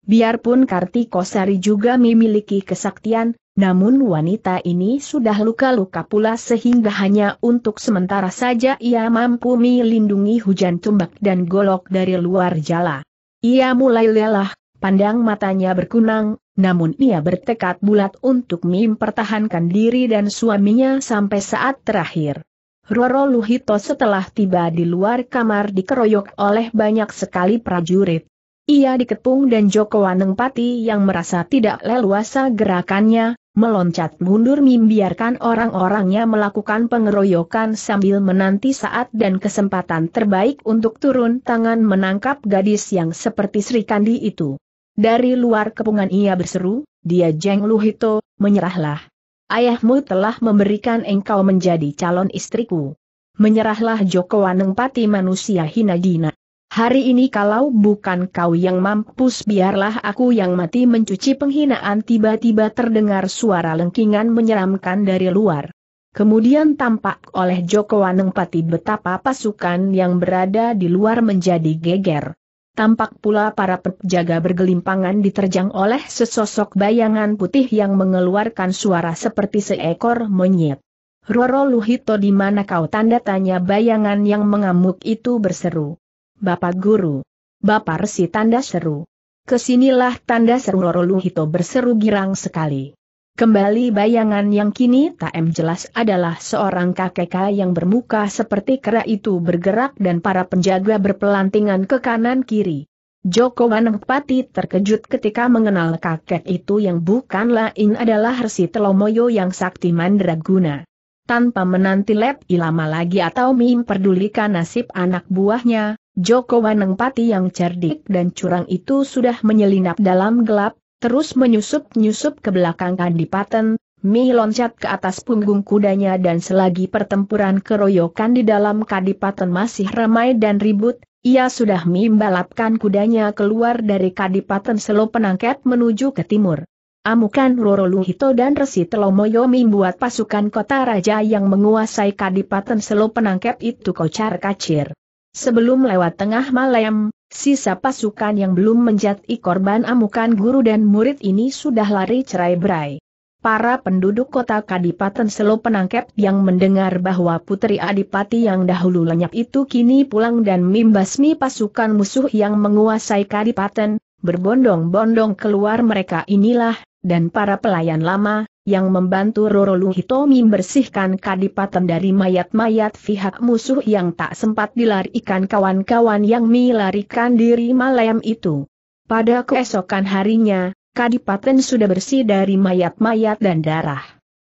Biarpun Kartikosari juga memiliki kesaktian, namun wanita ini sudah luka-luka pula sehingga hanya untuk sementara saja ia mampu melindungi hujan tombak dan golok dari luar jala. Ia mulai lelah, pandang matanya berkunang, namun ia bertekad bulat untuk mempertahankan diri dan suaminya sampai saat terakhir. Roro Luhito setelah tiba di luar kamar dikeroyok oleh banyak sekali prajurit. Ia dikepung dan Joko Wanengpati yang merasa tidak leluasa gerakannya, meloncat mundur membiarkan orang-orangnya melakukan pengeroyokan sambil menanti saat dan kesempatan terbaik untuk turun tangan menangkap gadis yang seperti Sri Kandi itu. Dari luar kepungan ia berseru, "Dia Jeng Luhito, menyerahlah. Ayahmu telah memberikan engkau menjadi calon istriku. Menyerahlah Joko Wanengpati manusia hina dina. Hari ini kalau bukan kau yang mampus biarlah aku yang mati." Mencuci penghinaan tiba-tiba terdengar suara lengkingan menyeramkan dari luar. Kemudian tampak oleh Joko Wanengpati betapa pasukan yang berada di luar menjadi geger. Tampak pula para penjaga bergelimpangan diterjang oleh sesosok bayangan putih yang mengeluarkan suara seperti seekor monyet. "Roro Luhito, di mana kau?" tanda tanya bayangan yang mengamuk itu berseru. "Bapak Guru, Bapak Resi," tanda seru. "Kesinilah," tanda seru. Roro Luhito berseru girang sekali. Kembali bayangan yang kini tak jelas adalah seorang kakek yang bermuka seperti kera itu bergerak dan para penjaga berpelantingan ke kanan kiri. Joko Wanengpati terkejut ketika mengenal kakek itu yang bukan lain adalah Resi Telomoyo yang sakti mandraguna. Tanpa menanti lama lagi atau memperdulikan nasib anak buahnya, Joko Wanengpati yang cerdik dan curang itu sudah menyelinap dalam gelap, terus menyusup-nyusup ke belakang Kadipaten, meloncat ke atas punggung kudanya dan selagi pertempuran keroyokan di dalam Kadipaten masih ramai dan ribut, ia sudah membalapkan kudanya keluar dari Kadipaten Selo Penangkep menuju ke timur. Amukan Roro Luhito dan Resi Telomoyo membuat pasukan kota raja yang menguasai Kadipaten Selo Penangkep itu kocar kacir. Sebelum lewat tengah malam, sisa pasukan yang belum menjadi korban amukan guru dan murid ini sudah lari cerai-berai. Para penduduk kota Kadipaten Selo Penangkep yang mendengar bahwa putri Adipati yang dahulu lenyap itu kini pulang dan membasmi pasukan musuh yang menguasai Kadipaten, berbondong-bondong keluar. Mereka inilah, dan para pelayan lama, yang membantu Roro Luhito membersihkan Kadipaten dari mayat-mayat pihak musuh yang tak sempat dilarikan kawan-kawan yang melarikan diri malam itu. Pada keesokan harinya, Kadipaten sudah bersih dari mayat-mayat dan darah.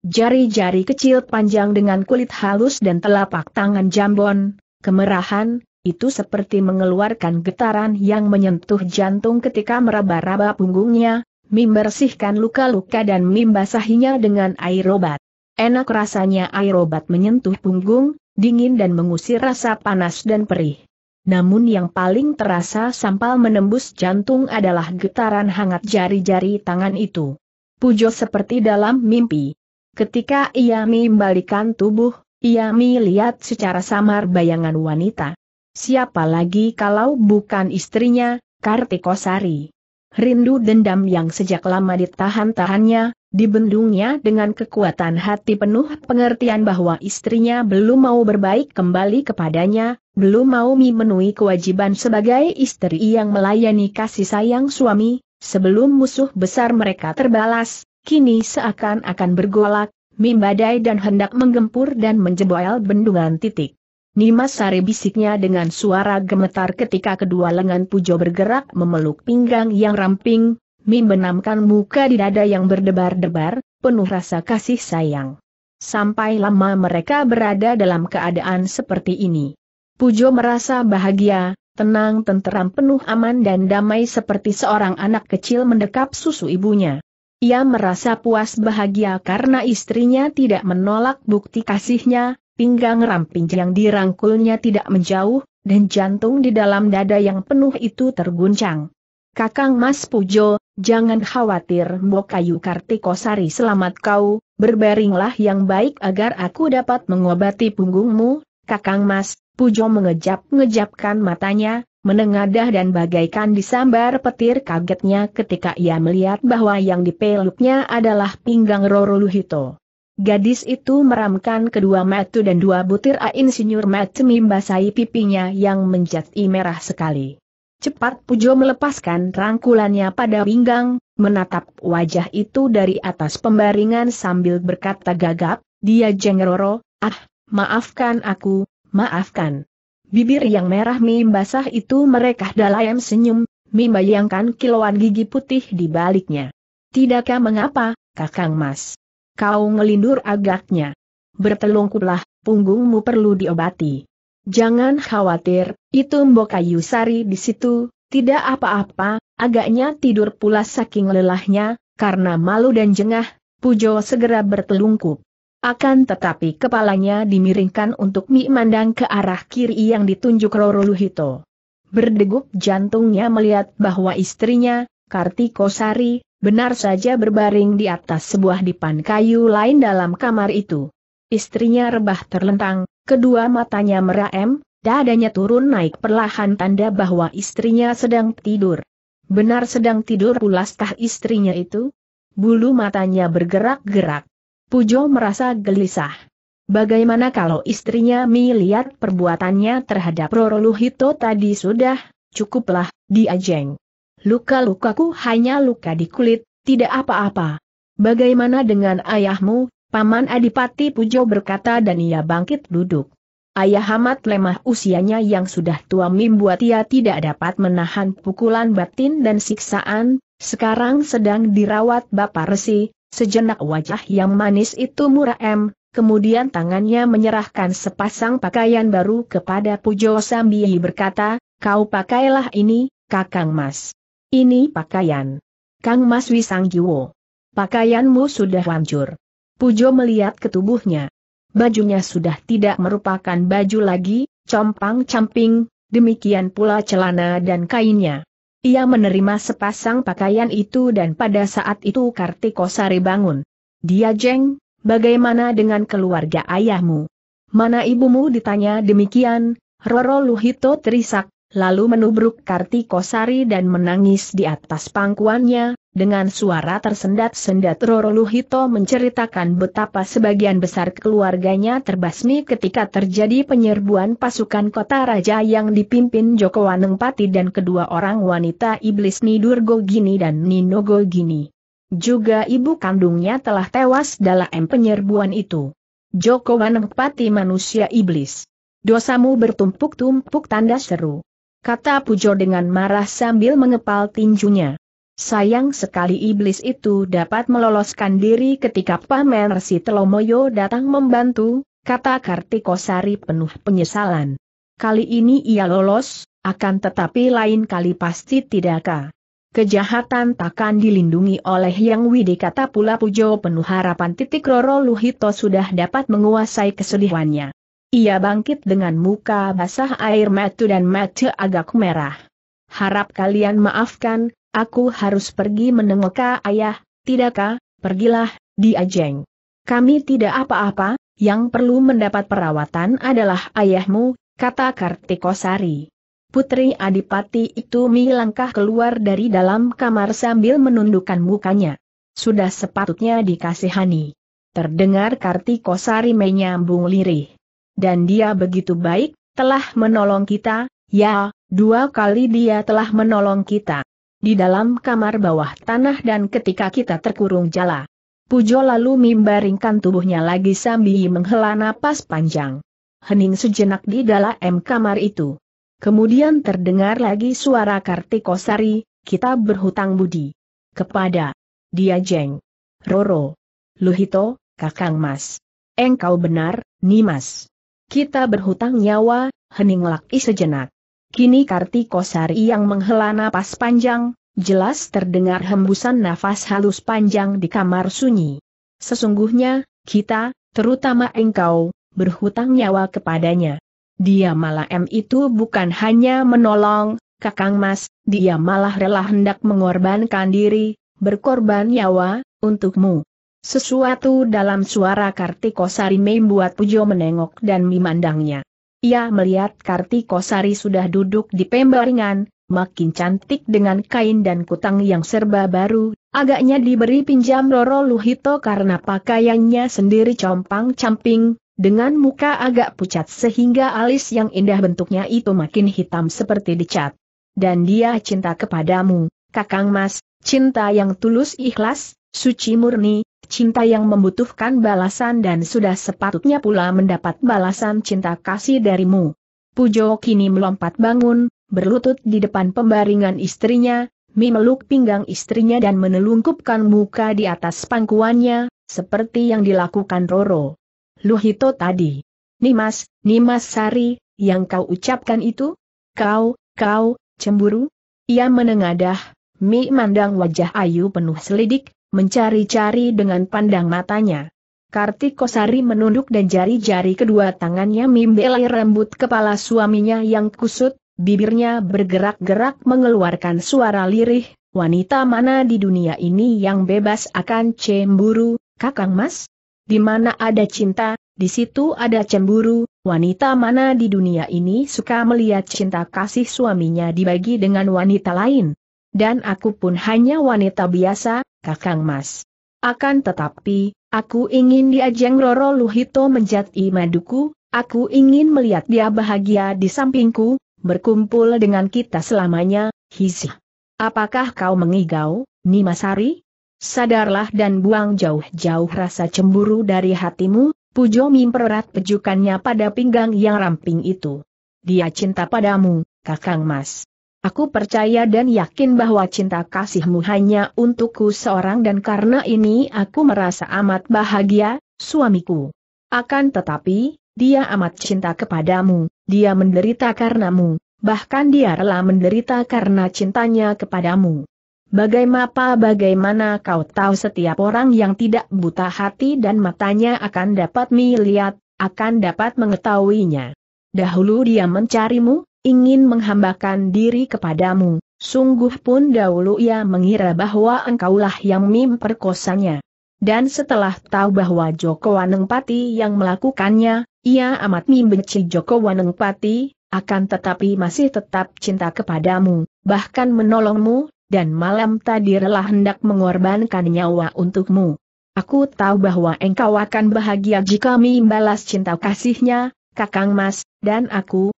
Jari-jari kecil panjang dengan kulit halus dan telapak tangan jambon, kemerahan, itu seperti mengeluarkan getaran yang menyentuh jantung ketika meraba-raba punggungnya, membersihkan luka-luka dan membasahinya dengan air obat. Enak rasanya air obat menyentuh punggung, dingin dan mengusir rasa panas dan perih. Namun yang paling terasa sampai menembus jantung adalah getaran hangat jari-jari tangan itu. Pujo seperti dalam mimpi. Ketika ia membalikan tubuh, ia melihat secara samar bayangan wanita. Siapa lagi kalau bukan istrinya, Kartikosari. Rindu dendam yang sejak lama ditahan-tahannya, dibendungnya dengan kekuatan hati penuh pengertian bahwa istrinya belum mau berbaik kembali kepadanya, belum mau memenuhi kewajiban sebagai istri yang melayani kasih sayang suami, sebelum musuh besar mereka terbalas, kini seakan-akan bergolak, mimbadai dan hendak menggempur dan menjebol bendungan titik. Nimas Sari bisiknya dengan suara gemetar ketika kedua lengan Pujo bergerak memeluk pinggang yang ramping, membenamkan muka di dada yang berdebar-debar, penuh rasa kasih sayang. Sampai lama mereka berada dalam keadaan seperti ini. Pujo merasa bahagia, tenang, tenteram, penuh aman dan damai seperti seorang anak kecil mendekap susu ibunya. Ia merasa puas bahagia karena istrinya tidak menolak bukti kasihnya. Pinggang ramping yang dirangkulnya tidak menjauh, dan jantung di dalam dada yang penuh itu terguncang. Kakang Mas Pujo, jangan khawatir Mbokayu Kartikosari selamat kau, berbaringlah yang baik agar aku dapat mengobati punggungmu. Kakang Mas, Pujo mengejap-ngejapkan matanya, menengadah dan bagaikan disambar petir kagetnya ketika ia melihat bahwa yang dipeluknya adalah pinggang Roro Luhito. Gadis itu meramkan kedua mata dan dua butir insinyur mata membasahi pipinya yang menjadi merah sekali. Cepat Pujo melepaskan rangkulannya pada pinggang, menatap wajah itu dari atas pembaringan sambil berkata gagap, "Dia jeng Roro, ah, maafkan aku, maafkan." Bibir yang merah membasah itu merekah dalam senyum, membayangkan kilauan gigi putih di baliknya. "Tidakkah mengapa, Kakang Mas? Kau ngelindur agaknya. Bertelungkuplah, punggungmu perlu diobati. Jangan khawatir, itu Mbokayu Sari di situ, tidak apa-apa." Agaknya tidur pula saking lelahnya, karena malu dan jengah, Pujo segera bertelungkup. Akan tetapi kepalanya dimiringkan untuk memandang ke arah kiri yang ditunjuk Roro Luhito. Berdegup jantungnya melihat bahwa istrinya, Kartikosari, benar saja berbaring di atas sebuah dipan kayu lain dalam kamar itu. Istrinya rebah terlentang, kedua matanya merem, dadanya turun naik perlahan tanda bahwa istrinya sedang tidur. Benar sedang tidur pulaskah istrinya itu? Bulu matanya bergerak-gerak. Pujo merasa gelisah. Bagaimana kalau istrinya melihat perbuatannya terhadap Roro Luhito tadi? Sudah, cukuplah, dia jeng. Luka-lukaku hanya luka di kulit, tidak apa-apa. Bagaimana dengan ayahmu, Paman Adipati? Pujo berkata dan ia bangkit duduk. Ayah amat lemah usianya yang sudah tua membuat ia tidak dapat menahan pukulan batin dan siksaan, sekarang sedang dirawat Bapak Resi. Sejenak wajah yang manis itu muram, kemudian tangannya menyerahkan sepasang pakaian baru kepada Pujo sambil berkata, "Kau pakailah ini, Kakang Mas. Ini pakaian Kang Mas Wisangjiwo. Pakaianmu sudah hancur." Pujo melihat ke tubuhnya. Bajunya sudah tidak merupakan baju lagi, compang-camping, demikian pula celana dan kainnya. Ia menerima sepasang pakaian itu dan pada saat itu Kartikosari bangun. "Dia jeng, bagaimana dengan keluarga ayahmu? Mana ibumu?" ditanya demikian, Roro Luhito terisak, lalu menubruk Kartikosari dan menangis di atas pangkuannya. Dengan suara tersendat-sendat Roro Luhito menceritakan betapa sebagian besar keluarganya terbasmi ketika terjadi penyerbuan pasukan kota raja yang dipimpin Joko Wanengpati dan kedua orang wanita iblis Nidurgogini dan Ninogogini. Juga ibu kandungnya telah tewas dalam penyerbuan itu. "Joko Wanengpati manusia iblis. Dosamu bertumpuk-tumpuk!" tanda seru. Kata Pujo dengan marah sambil mengepal tinjunya. Sayang sekali iblis itu dapat meloloskan diri ketika Paman Resi Telomoyo datang membantu, kata Kartikosari penuh penyesalan. Kali ini ia lolos, akan tetapi lain kali pasti tidakkah? Kejahatan takkan dilindungi oleh yang widi, kata pula Pujo penuh harapan. Roro Luhito sudah dapat menguasai kesedihannya. Ia bangkit dengan muka basah air mata dan mata agak merah. "Harap kalian maafkan, aku harus pergi menengok ke ayah." "Tidakkah, pergilah, dia jeng. Kami tidak apa-apa, yang perlu mendapat perawatan adalah ayahmu," kata Kartikosari. Putri Adipati itu melangkah keluar dari dalam kamar sambil menundukkan mukanya. Sudah sepatutnya dikasihani. Terdengar Kartikosari menyambung lirih. Dan dia begitu baik, telah menolong kita, ya, dua kali dia telah menolong kita. Di dalam kamar bawah tanah dan ketika kita terkurung jala. Pujo lalu membaringkan tubuhnya lagi sambil menghela napas panjang. Hening sejenak di dalam kamar itu. Kemudian terdengar lagi suara Kartikosari, kita berhutang budi. Kepada dia Jeng. Roro. Luhito, Kakang Mas. Engkau benar, Nimas. Kita berhutang nyawa, hening laki sejenak. Kini Kartikosari yang menghela napas panjang, jelas terdengar hembusan nafas halus panjang di kamar sunyi. Sesungguhnya, kita, terutama engkau, berhutang nyawa kepadanya. Dia malah itu bukan hanya menolong, Kakang Mas, dia malah rela hendak mengorbankan diri, berkorban nyawa, untukmu. Sesuatu dalam suara Kartikosari membuat Pujo menengok dan memandangnya. Ia melihat Kartikosari sudah duduk di pembaringan, makin cantik dengan kain dan kutang yang serba baru, agaknya diberi pinjam Roro Luhito karena pakaiannya sendiri compang-camping. Dengan muka agak pucat sehingga alis yang indah bentuknya itu makin hitam seperti dicat. Dan dia cinta kepadamu, Kakang Mas, cinta yang tulus ikhlas, suci murni, cinta yang membutuhkan balasan dan sudah sepatutnya pula mendapat balasan cinta kasih darimu. Pujo kini melompat bangun, berlutut di depan pembaringan istrinya, memeluk pinggang istrinya dan menelungkupkan muka di atas pangkuannya, seperti yang dilakukan Roro Luhito tadi. Nimas, Nimas Sari, yang kau ucapkan itu? Kau, cemburu? Ia menengadah, memandang wajah ayu penuh selidik, mencari-cari dengan pandang matanya. Kartikosari menunduk dan jari-jari kedua tangannya membelai rambut kepala suaminya yang kusut, bibirnya bergerak-gerak mengeluarkan suara lirih, wanita mana di dunia ini yang bebas akan cemburu, Kakang Mas? Di mana ada cinta, di situ ada cemburu, wanita mana di dunia ini suka melihat cinta kasih suaminya dibagi dengan wanita lain. Dan aku pun hanya wanita biasa, Kakang Mas. Akan tetapi, aku ingin diajeng Roro Luhito menjadi maduku, aku ingin melihat dia bahagia di sampingku, berkumpul dengan kita selamanya, hizih. Apakah kau mengigau, Nimasari? Sadarlah dan buang jauh-jauh rasa cemburu dari hatimu, Pujo mempererat pejukannya pada pinggang yang ramping itu. Dia cinta padamu, Kakang Mas. Aku percaya dan yakin bahwa cinta kasihmu hanya untukku seorang dan karena ini aku merasa amat bahagia, suamiku. Akan tetapi, dia amat cinta kepadamu, dia menderita karenamu, bahkan dia rela menderita karena cintanya kepadamu. Bagaimana kau tahu setiap orang yang tidak buta hati dan matanya akan dapat melihat, akan dapat mengetahuinya. Dahulu dia mencarimu, ingin menghambakan diri kepadamu, sungguh pun dahulu ia mengira bahwa engkaulah yang memperkosanya. Dan setelah tahu bahwa Joko Wanengpati yang melakukannya, ia amat membenci Joko Wanengpati, akan tetapi masih tetap cinta kepadamu, bahkan menolongmu. Dan malam tadi rela hendak mengorbankan nyawa untukmu. Aku tahu bahwa engkau akan bahagia jika membalas cinta kasihnya, Kakang Mas, dan aku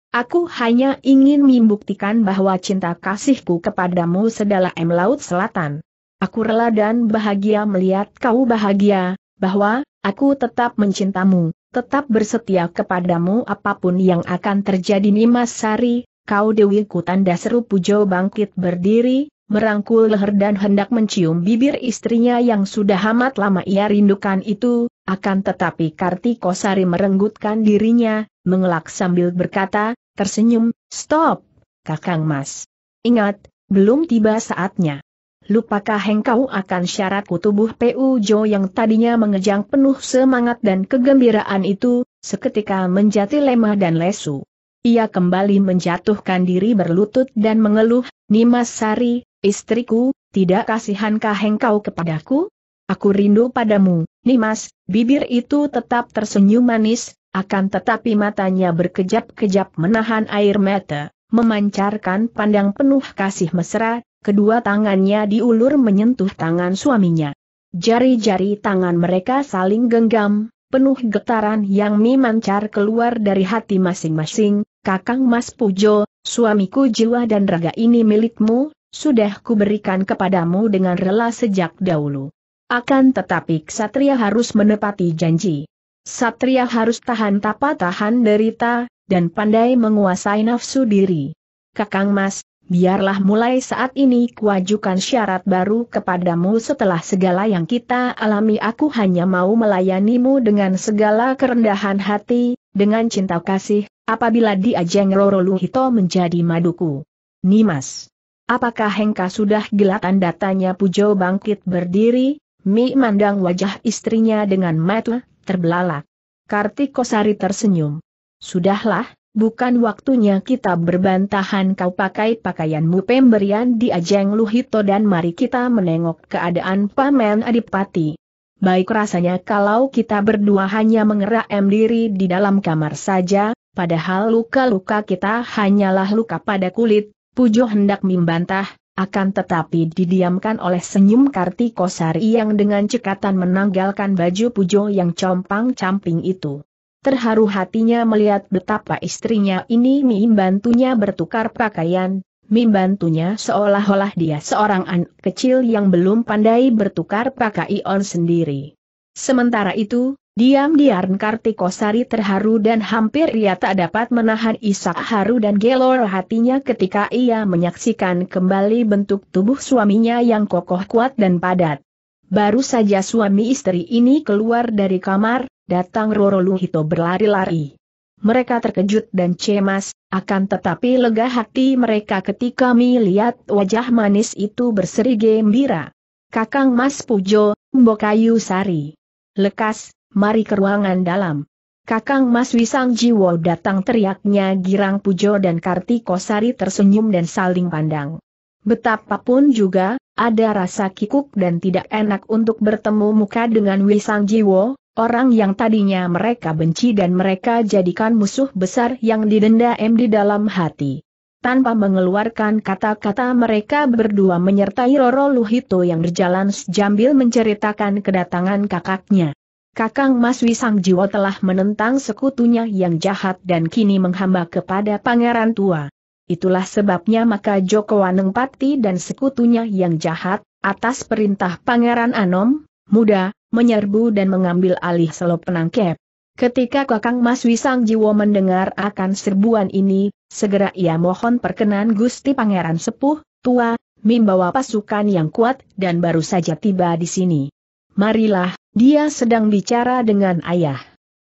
hanya ingin membuktikan bahwa cinta kasihku kepadamu sedalam Laut Selatan. Aku rela dan bahagia melihat kau bahagia, bahwa aku tetap mencintamu, tetap bersetia kepadamu apapun yang akan terjadi. Nimas Sari, kau dewiku tanda seru Pujo bangkit berdiri, merangkul leher dan hendak mencium bibir istrinya yang sudah amat lama ia rindukan itu, akan tetapi Kartikosari merenggutkan dirinya, mengelak sambil berkata, tersenyum, stop, Kakang Mas. Ingat, belum tiba saatnya. Lupakah engkau akan syaratku? Tubuh Pujo yang tadinya mengejang penuh semangat dan kegembiraan itu, seketika menjadi lemah dan lesu. Ia kembali menjatuhkan diri berlutut dan mengeluh, Nimas Sari, istriku, tidak kasihankah engkau kepadaku? Aku rindu padamu, Nimas. Bibir itu tetap tersenyum manis, akan tetapi matanya berkejap-kejap menahan air mata, memancarkan pandang penuh kasih mesra, kedua tangannya diulur menyentuh tangan suaminya. Jari-jari tangan mereka saling genggam, penuh getaran yang memancar keluar dari hati masing-masing. Kakang Mas Pujo, suamiku, jiwa dan raga ini milikmu, sudah kuberikan kepadamu dengan rela sejak dahulu. Akan tetapi ksatria harus menepati janji. Satria harus tahan tapa, tahan derita, dan pandai menguasai nafsu diri. Kakang Mas, biarlah mulai saat ini kuajukan syarat baru kepadamu setelah segala yang kita alami. Aku hanya mau melayanimu dengan segala kerendahan hati, dengan cinta kasih, apabila di ajeng Roro Luhito menjadi maduku. Nimas, apakah hengka sudah gila? Tanda tanya Pujo bangkit berdiri, mi mandang wajah istrinya dengan mata terbelalak. Kartikosari tersenyum. Sudahlah, bukan waktunya kita berbantahan. Kau pakai pakaianmu pemberian di ajeng Luhito dan mari kita menengok keadaan Paman Adipati. Baik rasanya kalau kita berdua hanya mengeram diri di dalam kamar saja, padahal luka-luka kita hanyalah luka pada kulit. Pujo hendak membantah, akan tetapi didiamkan oleh senyum Kartikosari yang dengan cekatan menanggalkan baju Pujo yang compang-camping itu. Terharu hatinya melihat betapa istrinya ini membantunya bertukar pakaian, membantunya seolah-olah dia seorang anak kecil yang belum pandai bertukar pakaian sendiri. Sementara itu, diam-diam Kartikosari terharu dan hampir ia tak dapat menahan isak haru dan gelor hatinya ketika ia menyaksikan kembali bentuk tubuh suaminya yang kokoh kuat dan padat. Baru saja suami istri ini keluar dari kamar, datang Roro Luhito berlari-lari. Mereka terkejut dan cemas, akan tetapi lega hati mereka ketika melihat wajah manis itu berseri gembira. Kakang Mas Pujo, Mbokayu Sari. Lekas, mari ke ruangan dalam. Kakang Mas Wisangjiwo datang, teriaknya girang Pujo dan Kartikosari tersenyum dan saling pandang. Betapapun juga, ada rasa kikuk dan tidak enak untuk bertemu muka dengan Wisangjiwo, orang yang tadinya mereka benci dan mereka jadikan musuh besar yang didendam di dalam hati. Tanpa mengeluarkan kata-kata mereka berdua menyertai Roro Luhito yang berjalan sambil menceritakan kedatangan kakaknya. Kakang Mas Wisangjiwo telah menentang sekutunya yang jahat dan kini menghamba kepada pangeran tua. Itulah sebabnya maka Joko Wanengpati dan sekutunya yang jahat, atas perintah Pangeran Anom, muda, menyerbu dan mengambil alih Selo Penangkep. Ketika Kakang Mas Wisangjiwo mendengar akan serbuan ini, segera ia mohon perkenan Gusti Pangeran Sepuh, tua, membawa pasukan yang kuat dan baru saja tiba di sini. Marilah, dia sedang bicara dengan ayah.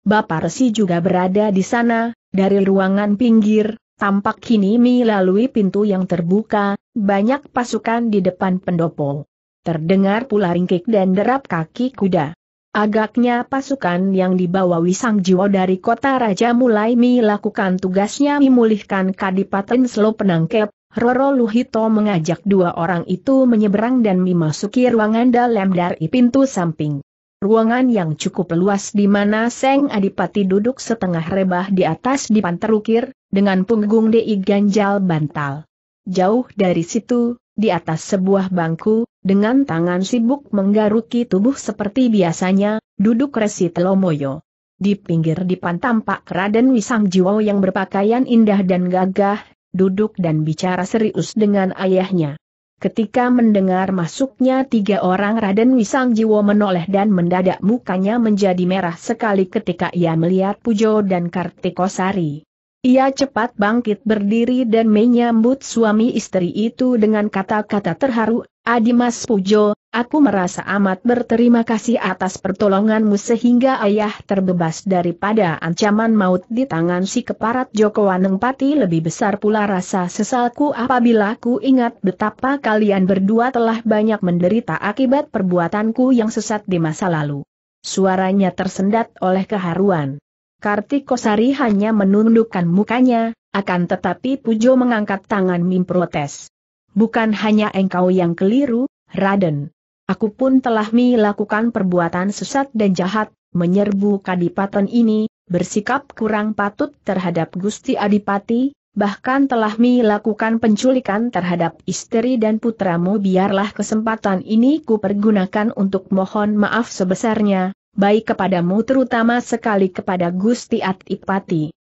Bapak Resi juga berada di sana. Dari ruangan pinggir, tampak kini melalui pintu yang terbuka, banyak pasukan di depan pendopo. Terdengar pula ringkik dan derap kaki kuda. Agaknya pasukan yang dibawa Wisangjiwo dari kota raja mulai melakukan tugasnya memulihkan Kadipaten Selo Penangkep. Roro Luhito mengajak dua orang itu menyeberang dan memasuki ruangan dalam dari pintu samping. Ruangan yang cukup luas di mana Seng Adipati duduk setengah rebah di atas dipan terukir, dengan punggung diganjal bantal. Jauh dari situ, di atas sebuah bangku, dengan tangan sibuk menggaruki tubuh seperti biasanya, duduk Resi Telomoyo. Di pinggir dipan tampak Raden Wisangjiwo yang berpakaian indah dan gagah, duduk dan bicara serius dengan ayahnya. Ketika mendengar masuknya tiga orang, Raden Wisangjiwo menoleh dan mendadak mukanya menjadi merah sekali ketika ia melihat Pujo dan Kartikosari. Ia cepat bangkit berdiri dan menyambut suami istri itu dengan kata-kata terharu. Adi Mas Pujo, aku merasa amat berterima kasih atas pertolonganmu sehingga ayah terbebas daripada ancaman maut di tangan si keparat Joko Wanengpati. Lebih besar pula rasa sesalku apabila ku ingat betapa kalian berdua telah banyak menderita akibat perbuatanku yang sesat di masa lalu. Suaranya tersendat oleh keharuan. Kartikosari hanya menundukkan mukanya, akan tetapi Pujo mengangkat tangan memprotes. Bukan hanya engkau yang keliru, Raden. Aku pun telah melakukan perbuatan sesat dan jahat, menyerbu kadipaten ini, bersikap kurang patut terhadap Gusti Adipati, bahkan telah melakukan penculikan terhadap istri dan putramu, biarlah kesempatan ini kupergunakan untuk mohon maaf sebesarnya, baik kepadamu terutama sekali kepada Gusti Adipati.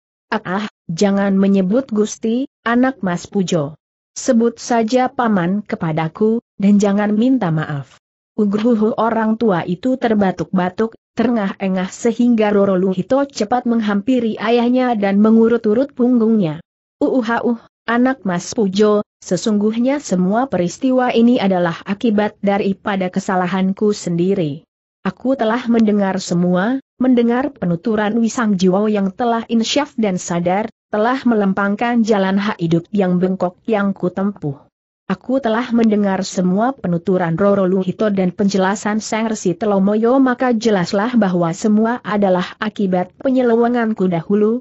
Jangan menyebut Gusti, anak Mas Pujo. Sebut saja paman kepadaku, dan jangan minta maaf. Uguhuhu, orang tua itu terbatuk-batuk, terengah-engah sehingga Roro Luhito cepat menghampiri ayahnya dan mengurut-urut punggungnya. Anak Mas Pujo, sesungguhnya semua peristiwa ini adalah akibat daripada kesalahanku sendiri. Aku telah mendengar semua, mendengar penuturan Wisangjiwo yang telah insyaf dan sadar, telah melempangkan jalan hak hidup yang bengkok yang kutempuh. Aku telah mendengar semua penuturan Roro Luhito dan penjelasan Sang Resi Telomoyo, maka jelaslah bahwa semua adalah akibat penyelewenganku dahulu.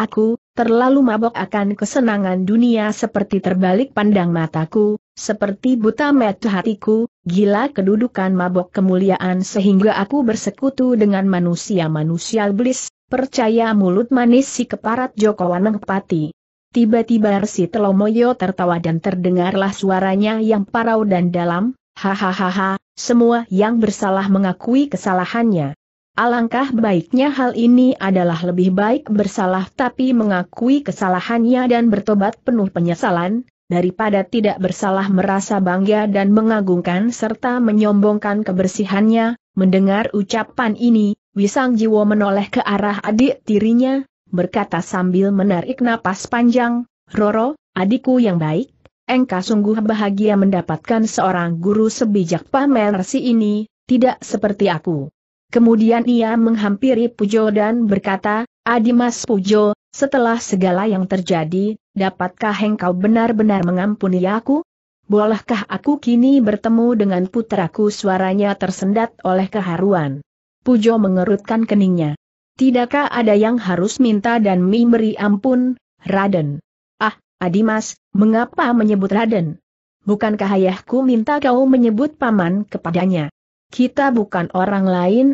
Aku terlalu mabok akan kesenangan dunia, seperti terbalik pandang mataku, seperti buta mata hatiku, gila kedudukan mabok kemuliaan, sehingga aku bersekutu dengan manusia-manusia iblis. Percaya mulut manis si keparat Joko Wanengpati. Tiba-tiba Resi Telomoyo tertawa dan terdengarlah suaranya yang parau dan dalam, hahaha, semua yang bersalah mengakui kesalahannya. Alangkah baiknya hal ini adalah lebih baik bersalah tapi mengakui kesalahannya dan bertobat penuh penyesalan, daripada tidak bersalah merasa bangga dan mengagungkan serta menyombongkan kebersihannya. Mendengar ucapan ini, Wisangjiwo menoleh ke arah adik tirinya, berkata sambil menarik napas panjang, "Roro, adikku yang baik, engkau sungguh bahagia mendapatkan seorang guru sebijak Paman Resi ini, tidak seperti aku." Kemudian ia menghampiri Pujo dan berkata, "Adi Mas Pujo, setelah segala yang terjadi, dapatkah engkau benar-benar mengampuni aku? Bolehkah aku kini bertemu dengan putraku?" Suaranya tersendat oleh keharuan. Pujo mengerutkan keningnya. "Tidakkah ada yang harus minta dan memberi ampun, Raden?" Adimas, mengapa menyebut Raden? Bukankah ayahku minta kau menyebut paman kepadanya? Kita bukan orang lain.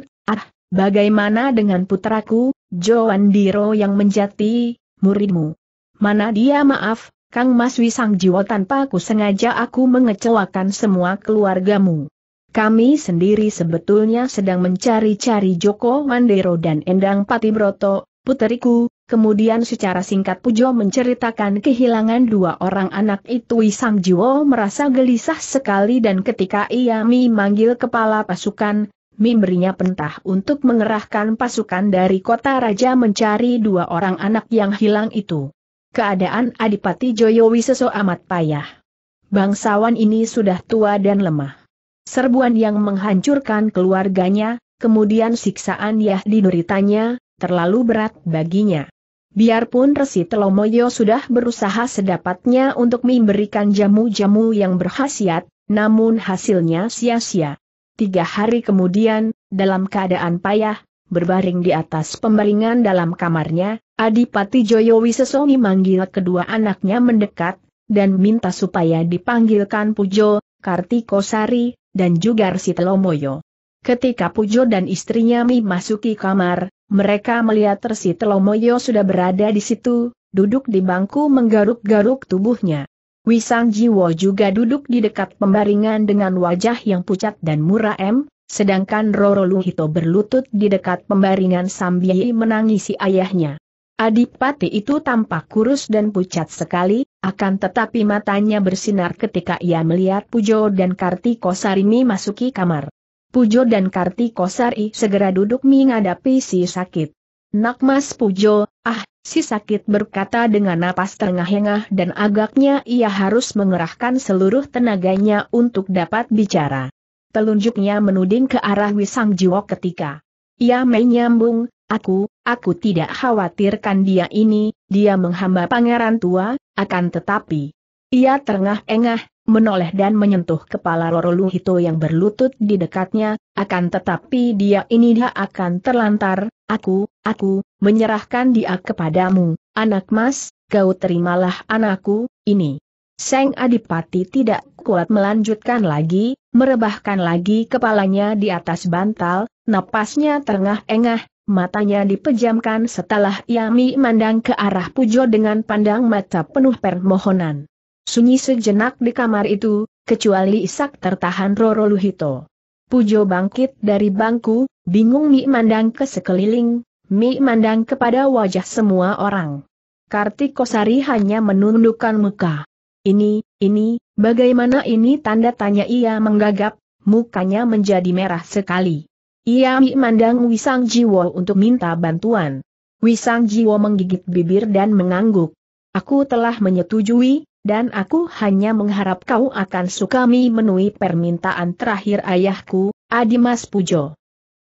Bagaimana dengan putraku, Jo Mandero yang menjadi muridmu? Mana dia?" "Maaf, Kang Mas Wisangjiwo, tanpa ku sengaja aku mengecewakan semua keluargamu. Kami sendiri sebetulnya sedang mencari-cari Joko Mandero dan Endang Patibroto, puteriku." Kemudian secara singkat Pujo menceritakan kehilangan dua orang anak itu. Wisangjiwo merasa gelisah sekali, dan ketika ia memanggil kepala pasukan, memberinya perintah untuk mengerahkan pasukan dari kota raja mencari dua orang anak yang hilang itu. Keadaan Adipati Joyowiseso amat payah. Bangsawan ini sudah tua dan lemah. Serbuan yang menghancurkan keluarganya, kemudian siksaan yang dideritanya, terlalu berat baginya. Biarpun Resi Telomoyo sudah berusaha sedapatnya untuk memberikan jamu-jamu yang berkhasiat, namun hasilnya sia-sia. 3 hari kemudian, dalam keadaan payah, berbaring di atas pembaringan dalam kamarnya, Adipati Joyowiseso memanggil kedua anaknya mendekat, dan minta supaya dipanggilkan Pujo, Kartikosari, dan juga Resi Telomoyo. Ketika Pujo dan istrinya memasuki kamar, mereka melihat Resi Telomoyo sudah berada di situ, duduk di bangku menggaruk-garuk tubuhnya. Wisangjiwo juga duduk di dekat pembaringan dengan wajah yang pucat dan muram, sedangkan Roro Luhito berlutut di dekat pembaringan sambil menangisi ayahnya. Adipati itu tampak kurus dan pucat sekali, akan tetapi matanya bersinar ketika ia melihat Pujo dan Kartikosari memasuki kamar. Pujo dan Kartikosari segera duduk menghadapi si sakit. "Nak Mas Pujo." Si sakit berkata dengan napas terengah-engah, dan agaknya ia harus mengerahkan seluruh tenaganya untuk dapat bicara. Telunjuknya menuding ke arah Wisangjiwo ketika ia menyambung, Aku tidak khawatirkan dia ini, dia menghamba pangeran tua, akan tetapi." Ia terengah-engah, menoleh dan menyentuh kepala Roro Luhito yang berlutut di dekatnya, "Akan tetapi dia ini akan terlantar, aku menyerahkan dia kepadamu, anak mas, kau terimalah anakku, ini." Sang Adipati tidak kuat melanjutkan lagi, merebahkan lagi kepalanya di atas bantal, napasnya terengah-engah, matanya dipejamkan setelah ia memandang ke arah Pujo dengan pandang mata penuh permohonan. Sunyi sejenak di kamar itu, kecuali isak tertahan Roro Luhito. Pujo bangkit dari bangku, bingung memandang ke sekeliling, memandang kepada wajah semua orang. Kartikosari hanya menundukkan muka. Ini, bagaimana ini? Tanda tanya ia menggagap, mukanya menjadi merah sekali. Ia memandang Wisangjiwo untuk minta bantuan. Wisangjiwo menggigit bibir dan mengangguk. Aku telah menyetujui, dan aku hanya mengharap kau akan suka memenuhi permintaan terakhir ayahku, Adimas Pujo.